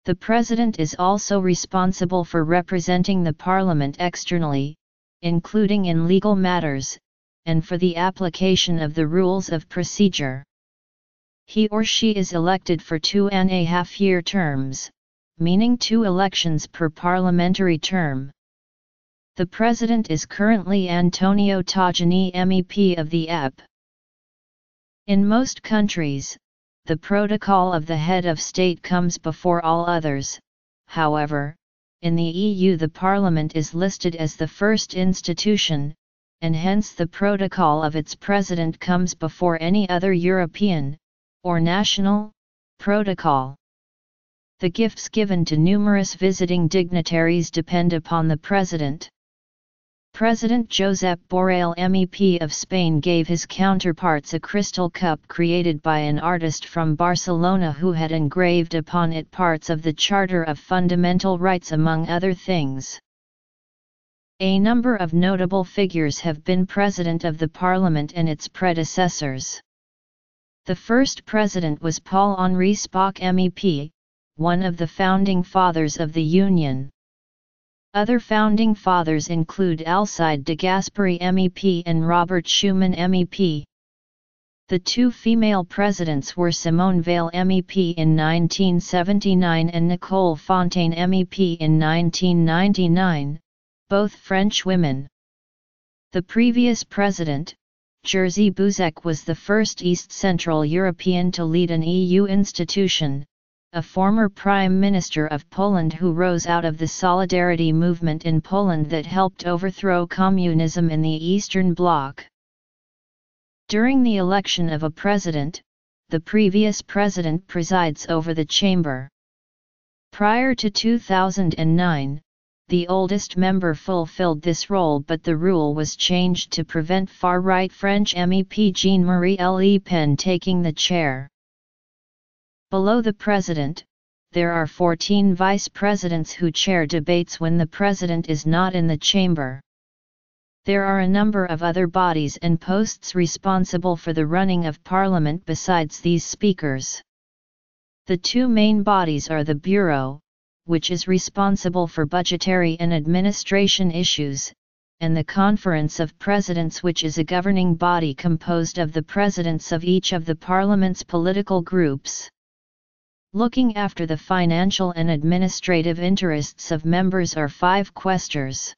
The president is also responsible for representing the Parliament externally, including in legal matters, and for the application of the rules of procedure. He or she is elected for two and a half year terms, meaning two elections per parliamentary term. The president is currently Antonio Tajani, M E P of the E P. In most countries, the protocol of the head of state comes before all others. However, in the E U the parliament is listed as the first institution, and hence the protocol of its president comes before any other European or national protocol. The gifts given to numerous visiting dignitaries depend upon the president. President José Bové, M E P of Spain, gave his counterparts a crystal cup created by an artist from Barcelona who had engraved upon it parts of the Charter of Fundamental Rights, among other things. A number of notable figures have been president of the parliament and its predecessors. The first president was Paul-Henri Spock, M E P, one of the founding fathers of the Union. Other founding fathers include Alcide de Gasperi, M E P, and Robert Schumann, M E P. The two female presidents were Simone Veil M E P in nineteen seventy-nine and Nicole Fontaine M E P in nineteen ninety-nine, both French women. The previous president, Jerzy Buzek, was the first East-Central European to lead an E U institution, a former Prime Minister of Poland who rose out of the Solidarity movement in Poland that helped overthrow communism in the Eastern Bloc. During the election of a president, the previous president presides over the chamber. Prior to two thousand nine, the oldest member fulfilled this role, but the rule was changed to prevent far-right French M E P Jean-Marie Le Pen taking the chair. Below the president, there are fourteen vice presidents who chair debates when the president is not in the chamber. There are a number of other bodies and posts responsible for the running of Parliament besides these speakers. The two main bodies are the Bureau, which is responsible for budgetary and administration issues, and the Conference of Presidents, which is a governing body composed of the presidents of each of the Parliament's political groups, looking after the financial and administrative interests of members are five quaestors.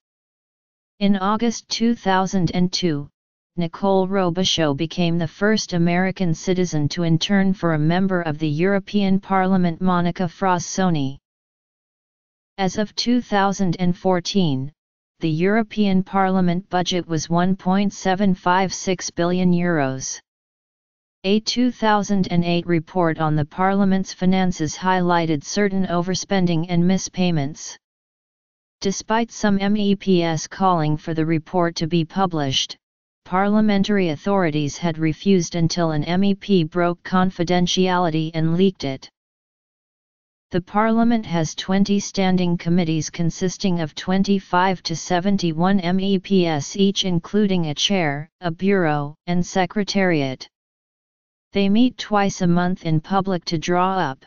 In August two thousand two, Nicole Robichaud became the first American citizen to intern for a member of the European Parliament, Monica Frassoni. As of two thousand fourteen, the European Parliament budget was one point seven five six billion euros. A two thousand eight report on the Parliament's finances highlighted certain overspending and mispayments. Despite some M E Ps calling for the report to be published, parliamentary authorities had refused until an M E P broke confidentiality and leaked it. The Parliament has twenty standing committees consisting of twenty-five to seventy-one M E Ps each, including a chair, a bureau, and secretariat. They meet twice a month in public to draw up,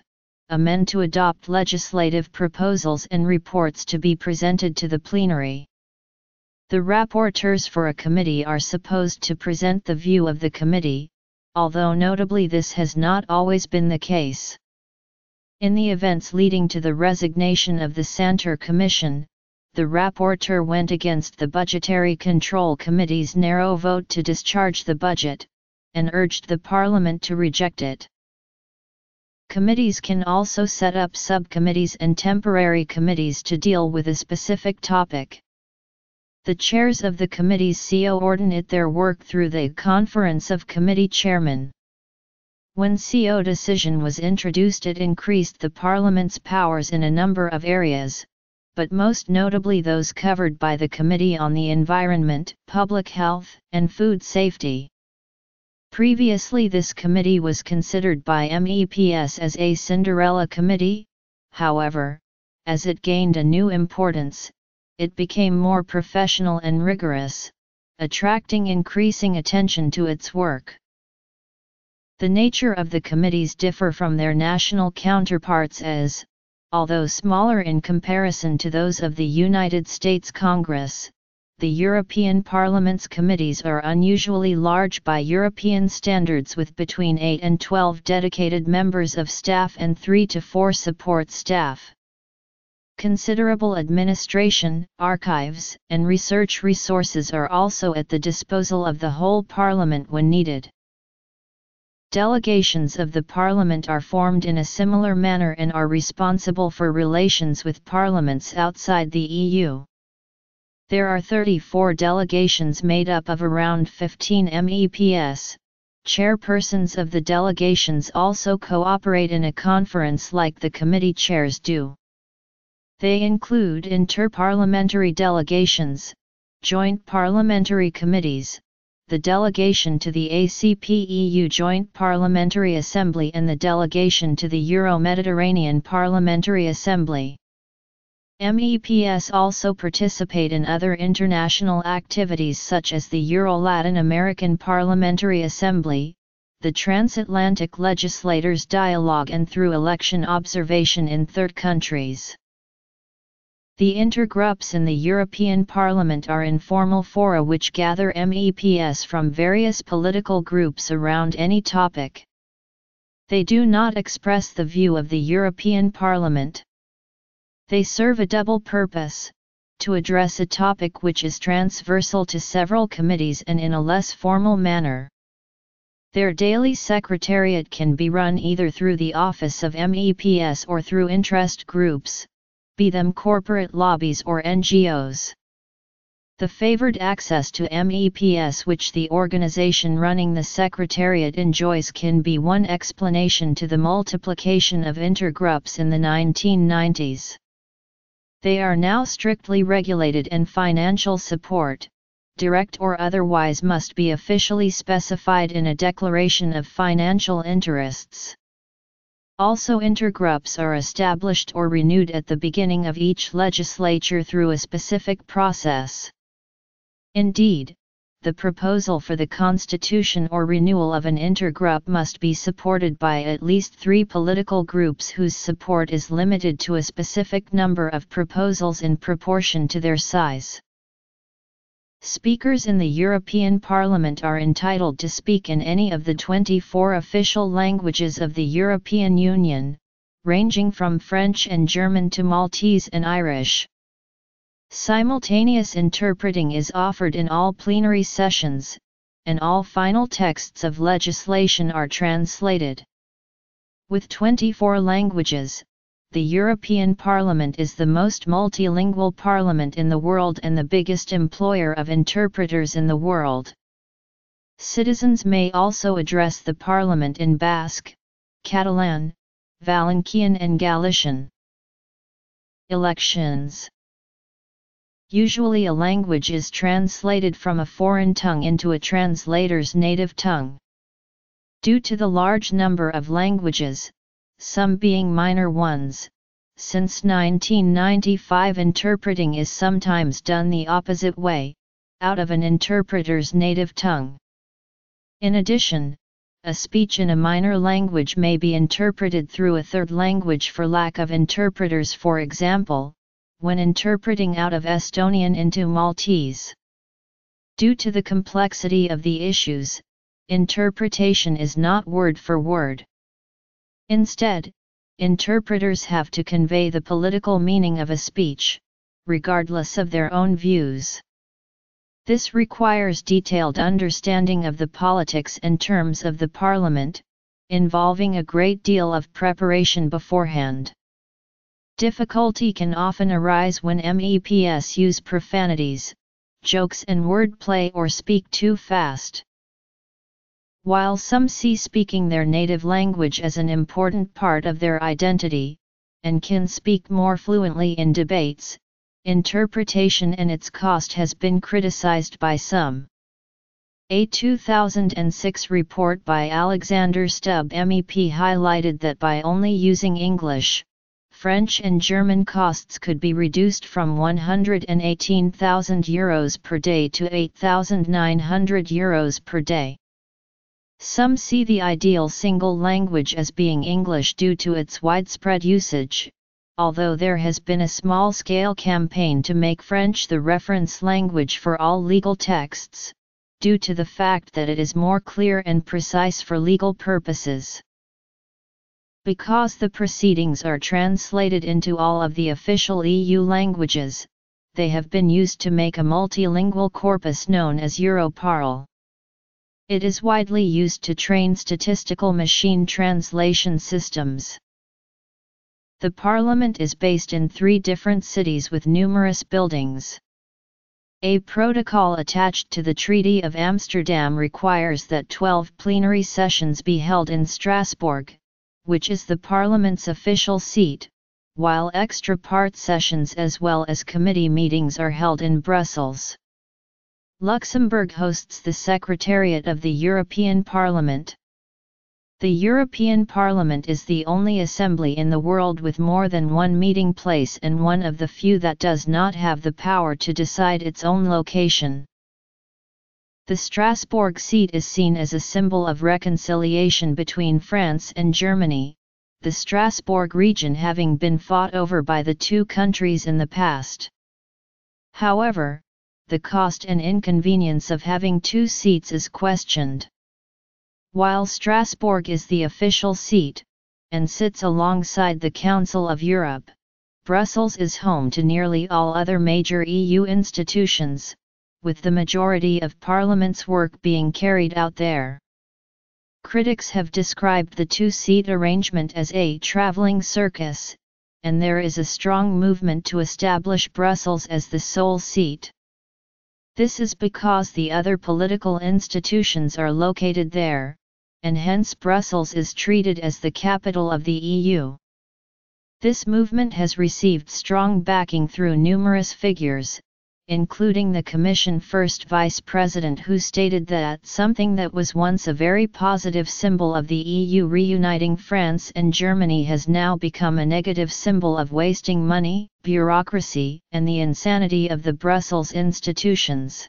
amend, to adopt legislative proposals and reports to be presented to the plenary. The rapporteurs for a committee are supposed to present the view of the committee, although notably this has not always been the case. In the events leading to the resignation of the Santer Commission, the rapporteur went against the Budgetary Control Committee's narrow vote to discharge the budget, and urged the Parliament to reject it. Committees can also set up subcommittees and temporary committees to deal with a specific topic. The chairs of the committees coordinate their work through the Conference of Committee Chairmen. When C O decision was introduced, it increased the Parliament's powers in a number of areas, but most notably those covered by the Committee on the Environment, Public Health, and Food Safety. Previously, this committee was considered by M E Ps as a Cinderella committee. However, as it gained a new importance, it became more professional and rigorous, attracting increasing attention to its work. The nature of the committees differ from their national counterparts as, although smaller in comparison to those of the United States Congress, the European Parliament's committees are unusually large by European standards, with between eight and twelve dedicated members of staff and three to four support staff. Considerable administration, archives, and research resources are also at the disposal of the whole Parliament when needed. Delegations of the Parliament are formed in a similar manner and are responsible for relations with parliaments outside the E U. There are thirty-four delegations made up of around fifteen M E Ps. Chairpersons of the delegations also cooperate in a conference like the committee chairs do. They include interparliamentary delegations, joint parliamentary committees, the delegation to the A C P E U Joint Parliamentary Assembly and the delegation to the Euro-Mediterranean Parliamentary Assembly. M E Ps also participate in other international activities such as the Euro-Latin American Parliamentary Assembly, the Transatlantic Legislators' Dialogue, and through election observation in third countries. The intergroups in the European Parliament are informal fora which gather MEPs from various political groups around any topic. They do not express the view of the European Parliament. They serve a double purpose, to address a topic which is transversal to several committees and in a less formal manner. Their daily secretariat can be run either through the office of MEPs or through interest groups, be them corporate lobbies or N G Os. The favored access to MEPs which the organization running the secretariat enjoys can be one explanation to the multiplication of intergroups in the nineteen nineties. They are now strictly regulated and financial support, direct or otherwise, must be officially specified in a declaration of financial interests. Also, intergroups are established or renewed at the beginning of each legislature through a specific process. Indeed, the proposal for the constitution or renewal of an intergroup must be supported by at least three political groups whose support is limited to a specific number of proposals in proportion to their size. Speakers in the European Parliament are entitled to speak in any of the twenty-four official languages of the European Union, ranging from French and German to Maltese and Irish. Simultaneous interpreting is offered in all plenary sessions, and all final texts of legislation are translated. With twenty-four languages, the European Parliament is the most multilingual parliament in the world and the biggest employer of interpreters in the world. Citizens may also address the Parliament in Basque, Catalan, Valencian and Galician. Elections. Usually a language is translated from a foreign tongue into a translator's native tongue. Due to the large number of languages, some being minor ones, since nineteen ninety-five interpreting is sometimes done the opposite way, out of an interpreter's native tongue. In addition, a speech in a minor language may be interpreted through a third language for lack of interpreters, for example, when interpreting out of Estonian into Maltese. Due to the complexity of the issues, interpretation is not word for word. Instead, interpreters have to convey the political meaning of a speech, regardless of their own views. This requires detailed understanding of the politics and terms of the parliament, involving a great deal of preparation beforehand. Difficulty can often arise when MEPs use profanities, jokes and wordplay or speak too fast. While some see speaking their native language as an important part of their identity, and can speak more fluently in debates, interpretation and its cost has been criticized by some. A two thousand six report by Alexander Stubb M E P highlighted that by only using English, French and German costs could be reduced from one hundred eighteen thousand euros per day to eight thousand nine hundred euros per day. Some see the ideal single language as being English due to its widespread usage, although there has been a small-scale campaign to make French the reference language for all legal texts, due to the fact that it is more clear and precise for legal purposes. Because the proceedings are translated into all of the official E U languages, they have been used to make a multilingual corpus known as Europarl. It is widely used to train statistical machine translation systems. The parliament is based in three different cities with numerous buildings. A protocol attached to the Treaty of Amsterdam requires that twelve plenary sessions be held in Strasbourg, which is the parliament's official seat, while extra part sessions as well as committee meetings are held in Brussels. Luxembourg hosts the Secretariat of the European Parliament. The European Parliament is the only assembly in the world with more than one meeting place and one of the few that does not have the power to decide its own location. The Strasbourg seat is seen as a symbol of reconciliation between France and Germany, the Strasbourg region having been fought over by the two countries in the past. However, the cost and inconvenience of having two seats is questioned. While Strasbourg is the official seat, and sits alongside the Council of Europe, Brussels is home to nearly all other major E U institutions, with the majority of Parliament's work being carried out there. Critics have described the two-seat arrangement as a travelling circus, and there is a strong movement to establish Brussels as the sole seat. This is because the other political institutions are located there, and hence Brussels is treated as the capital of the E U. This movement has received strong backing through numerous figures, including the Commission First Vice President, who stated that something that was once a very positive symbol of the E U reuniting France and Germany has now become a negative symbol of wasting money, bureaucracy, and the insanity of the Brussels institutions.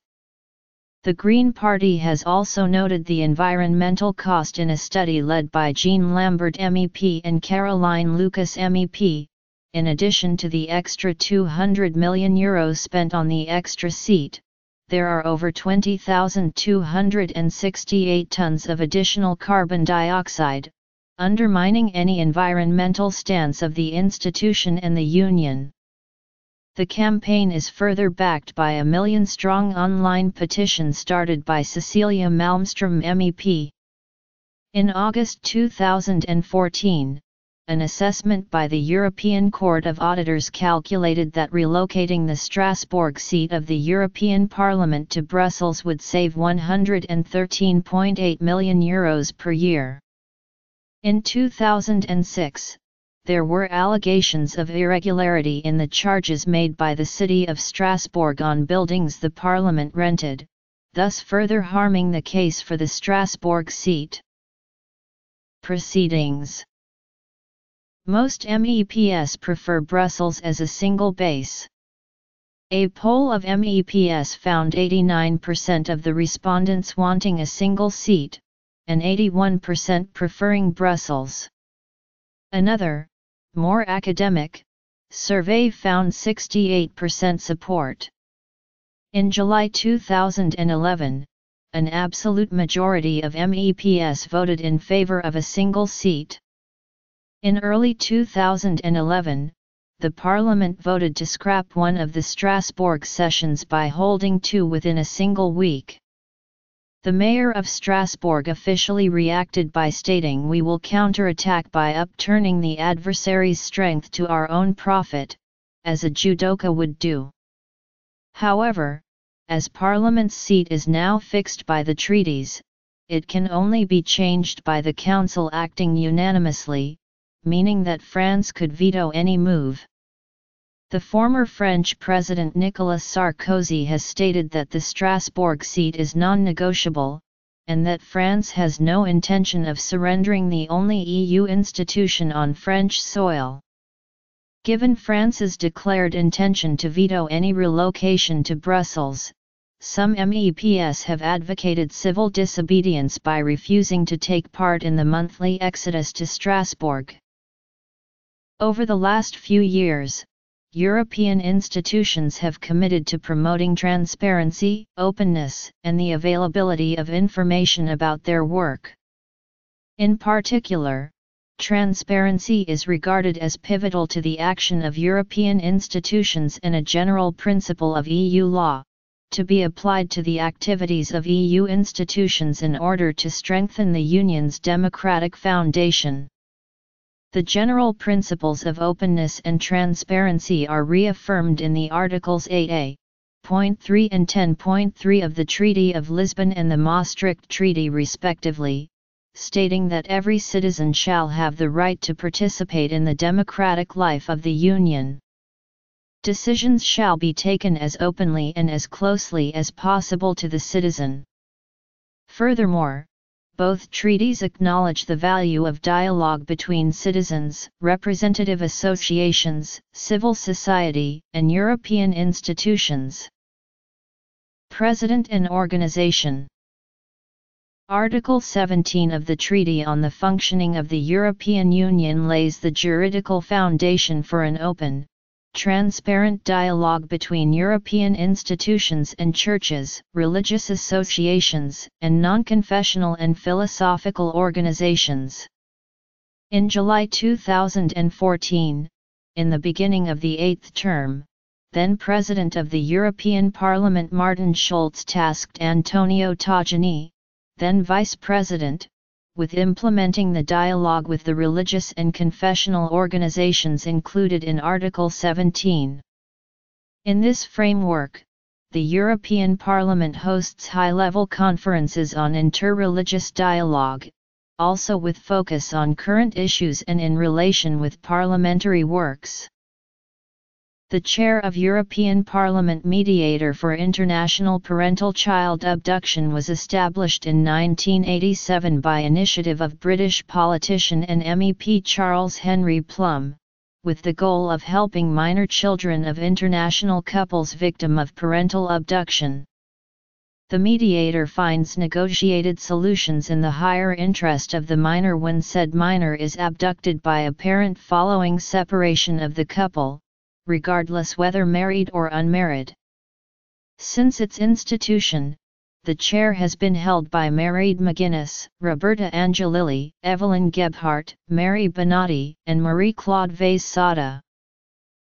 The Green Party has also noted the environmental cost in a study led by Jean Lambert M E P and Caroline Lucas M E P, in addition to the extra two hundred million euros spent on the extra seat, there are over twenty thousand two hundred sixty-eight tons of additional carbon dioxide, undermining any environmental stance of the institution and the Union. The campaign is further backed by a million-strong online petition started by Cecilia Malmström M E P. In August two thousand fourteen, an assessment by the European Court of Auditors calculated that relocating the Strasbourg seat of the European Parliament to Brussels would save one hundred thirteen point eight million euros per year. In two thousand six, there were allegations of irregularity in the charges made by the city of Strasbourg on buildings the Parliament rented, thus further harming the case for the Strasbourg seat. Proceedings. Most M E Ps prefer Brussels as a single base. A poll of M E Ps found eighty-nine percent of the respondents wanting a single seat, and eighty-one percent preferring Brussels. Another, more academic, survey found sixty-eight percent support. In July two thousand eleven, an absolute majority of M E Ps voted in favor of a single seat. In early two thousand eleven, the Parliament voted to scrap one of the Strasbourg sessions by holding two within a single week. The mayor of Strasbourg officially reacted by stating, "We will counterattack by upturning the adversary's strength to our own profit, as a judoka would do." However, as Parliament's seat is now fixed by the treaties, it can only be changed by the Council acting unanimously, meaning that France could veto any move. The former French President Nicolas Sarkozy has stated that the Strasbourg seat is non-negotiable, and that France has no intention of surrendering the only E U institution on French soil. Given France's declared intention to veto any relocation to Brussels, some M E Ps have advocated civil disobedience by refusing to take part in the monthly exodus to Strasbourg. Over the last few years, European institutions have committed to promoting transparency, openness, and the availability of information about their work. In particular, transparency is regarded as pivotal to the action of European institutions and a general principle of E U law, to be applied to the activities of E U institutions in order to strengthen the Union's democratic foundation. The general principles of openness and transparency are reaffirmed in the Articles eight A, point three and ten point three of the Treaty of Lisbon and the Maastricht Treaty respectively, stating that every citizen shall have the right to participate in the democratic life of the Union. Decisions shall be taken as openly and as closely as possible to the citizen. Furthermore, both treaties acknowledge the value of dialogue between citizens, representative associations, civil society, and European institutions. President and organization. Article seventeen of the Treaty on the Functioning of the European Union lays the juridical foundation for an open, transparent dialogue between European institutions and churches, religious associations, and non-confessional and philosophical organizations. In July two thousand fourteen, in the beginning of the eighth term, then-President of the European Parliament Martin Schulz tasked Antonio Tajani, then-Vice President, with implementing the dialogue with the religious and confessional organizations included in Article seventeen. In this framework, the European Parliament hosts high-level conferences on interreligious dialogue, also with focus on current issues and in relation with parliamentary works. The chair of European Parliament Mediator for International Parental Child Abduction was established in nineteen eighty-seven by initiative of British politician and M E P Charles Henry Plumb, with the goal of helping minor children of international couples victim of parental abduction. The mediator finds negotiated solutions in the higher interest of the minor when said minor is abducted by a parent following separation of the couple, regardless whether married or unmarried. Since its institution, the chair has been held by Mairead McGuinness, Roberta Angelilli, Evelyn Gebhardt, Mary Bonatti, and Marie-Claude Veyes-Sada.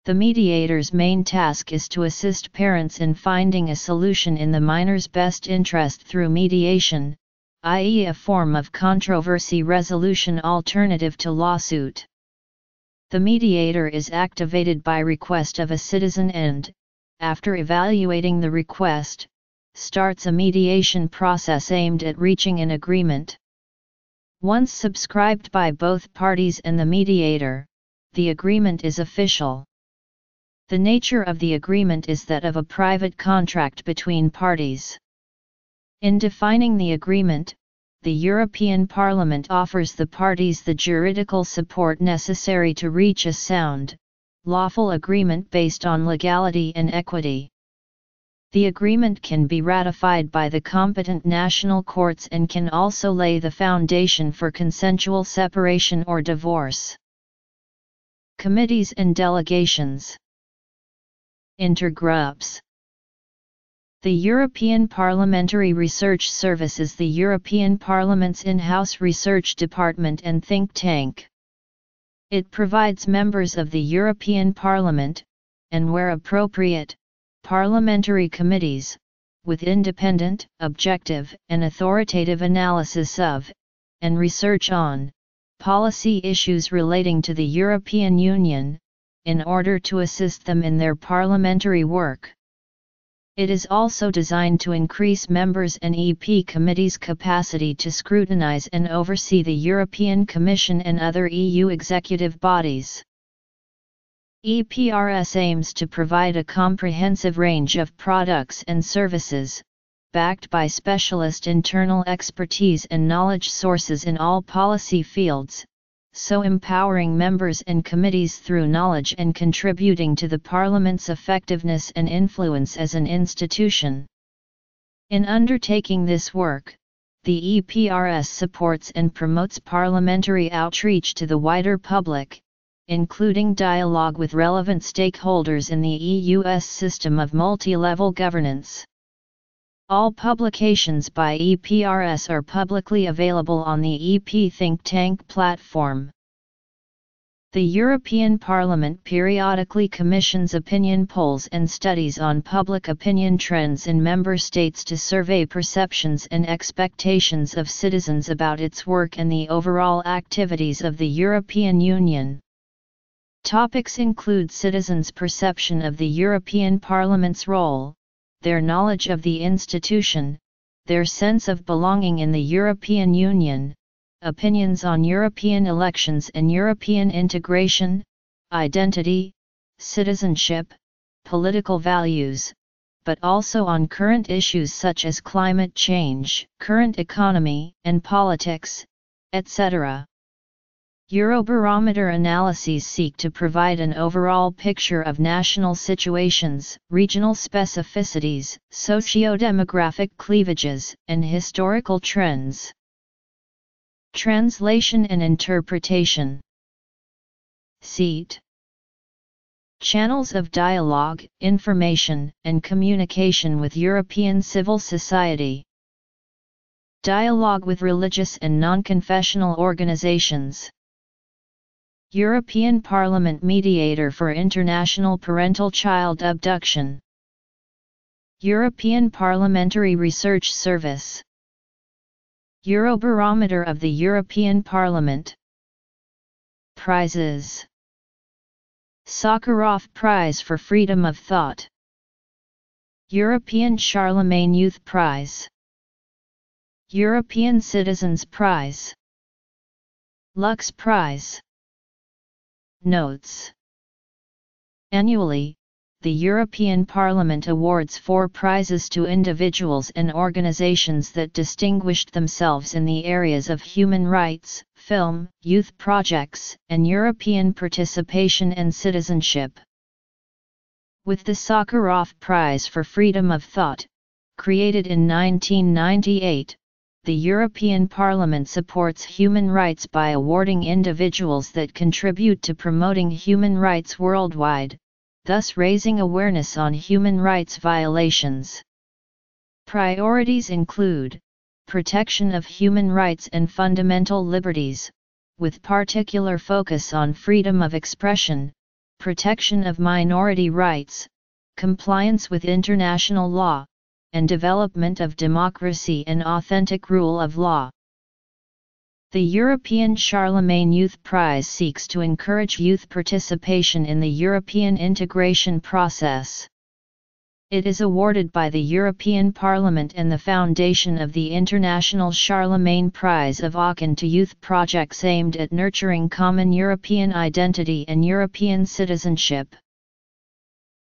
The mediator's main task is to assist parents in finding a solution in the minor's best interest through mediation, that is a form of controversy resolution alternative to lawsuit. The mediator is activated by request of a citizen and, after evaluating the request, starts a mediation process aimed at reaching an agreement. Once subscribed by both parties and the mediator, the agreement is official. The nature of the agreement is that of a private contract between parties. In defining the agreement, the European Parliament offers the parties the juridical support necessary to reach a sound, lawful agreement based on legality and equity. The agreement can be ratified by the competent national courts and can also lay the foundation for consensual separation or divorce. Committees and delegations. Intergroups. The European Parliamentary Research Service is the European Parliament's in-house research department and think tank. It provides members of the European Parliament, and where appropriate, parliamentary committees, with independent, objective, and authoritative analysis of, and research on, policy issues relating to the European Union, in order to assist them in their parliamentary work. It is also designed to increase members' and E P committees' capacity to scrutinize and oversee the European Commission and other E U executive bodies. E P R S aims to provide a comprehensive range of products and services, backed by specialist internal expertise and knowledge sources in all policy fields, so empowering members and committees through knowledge and contributing to the Parliament's effectiveness and influence as an institution. In undertaking this work, the E P R S supports and promotes parliamentary outreach to the wider public, including dialogue with relevant stakeholders in the E U's system of multi-level governance. All publications by E P R S are publicly available on the E P Think Tank platform. The European Parliament periodically commissions opinion polls and studies on public opinion trends in member states to survey perceptions and expectations of citizens about its work and the overall activities of the European Union. Topics include citizens' perception of the European Parliament's role, their knowledge of the institution, their sense of belonging in the European Union, opinions on European elections and European integration, identity, citizenship, political values, but also on current issues such as climate change, current economy, and politics, et cetera. Eurobarometer analyses seek to provide an overall picture of national situations, regional specificities, socio-demographic cleavages, and historical trends. Translation and interpretation. Seat. Channels of dialogue, information, and communication with European civil society. Dialogue with religious and non-confessional organizations. European Parliament Mediator for International Parental Child Abduction. European Parliamentary Research Service. Eurobarometer of the European Parliament. Prizes. Sakharov Prize for Freedom of Thought. European Charlemagne Youth Prize. European Citizens' Prize. Lux Prize. Notes. Annually, the European Parliament awards four prizes to individuals and organizations that distinguished themselves in the areas of human rights, film, youth projects, and European participation and citizenship. With the Sakharov Prize for Freedom of Thought, created in nineteen ninety-eight, the European Parliament supports human rights by awarding individuals that contribute to promoting human rights worldwide, thus raising awareness on human rights violations. Priorities include protection of human rights and fundamental liberties, with particular focus on freedom of expression, protection of minority rights, compliance with international law, and development of democracy and authentic rule of law. The European Charlemagne Youth Prize seeks to encourage youth participation in the European integration process. It is awarded by the European Parliament and the foundation of the International Charlemagne Prize of Aachen to youth projects aimed at nurturing common European identity and European citizenship.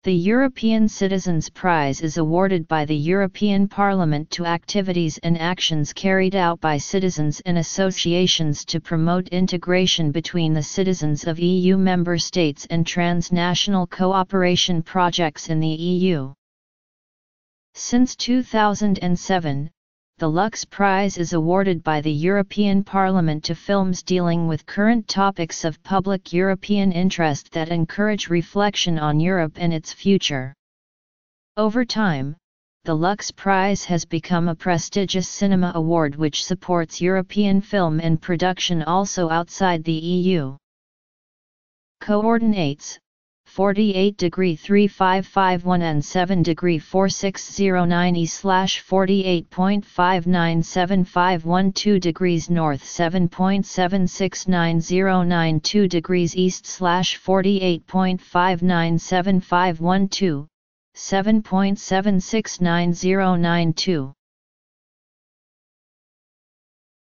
The European Citizens' Prize is awarded by the European Parliament to activities and actions carried out by citizens and associations to promote integration between the citizens of E U member states and transnational cooperation projects in the E U. Since two thousand seven, the Lux Prize is awarded by the European Parliament to films dealing with current topics of public European interest that encourage reflection on Europe and its future. Over time, the Lux Prize has become a prestigious cinema award which supports European film and production also outside the E U. Coordinates forty-eight point three five five one and seven point four six zero nine E slash forty-eight point five nine seven five one two degrees north seven point seven six nine zero nine two degrees east slash forty-eight point five nine seven five one two, seven point seven six nine zero nine two.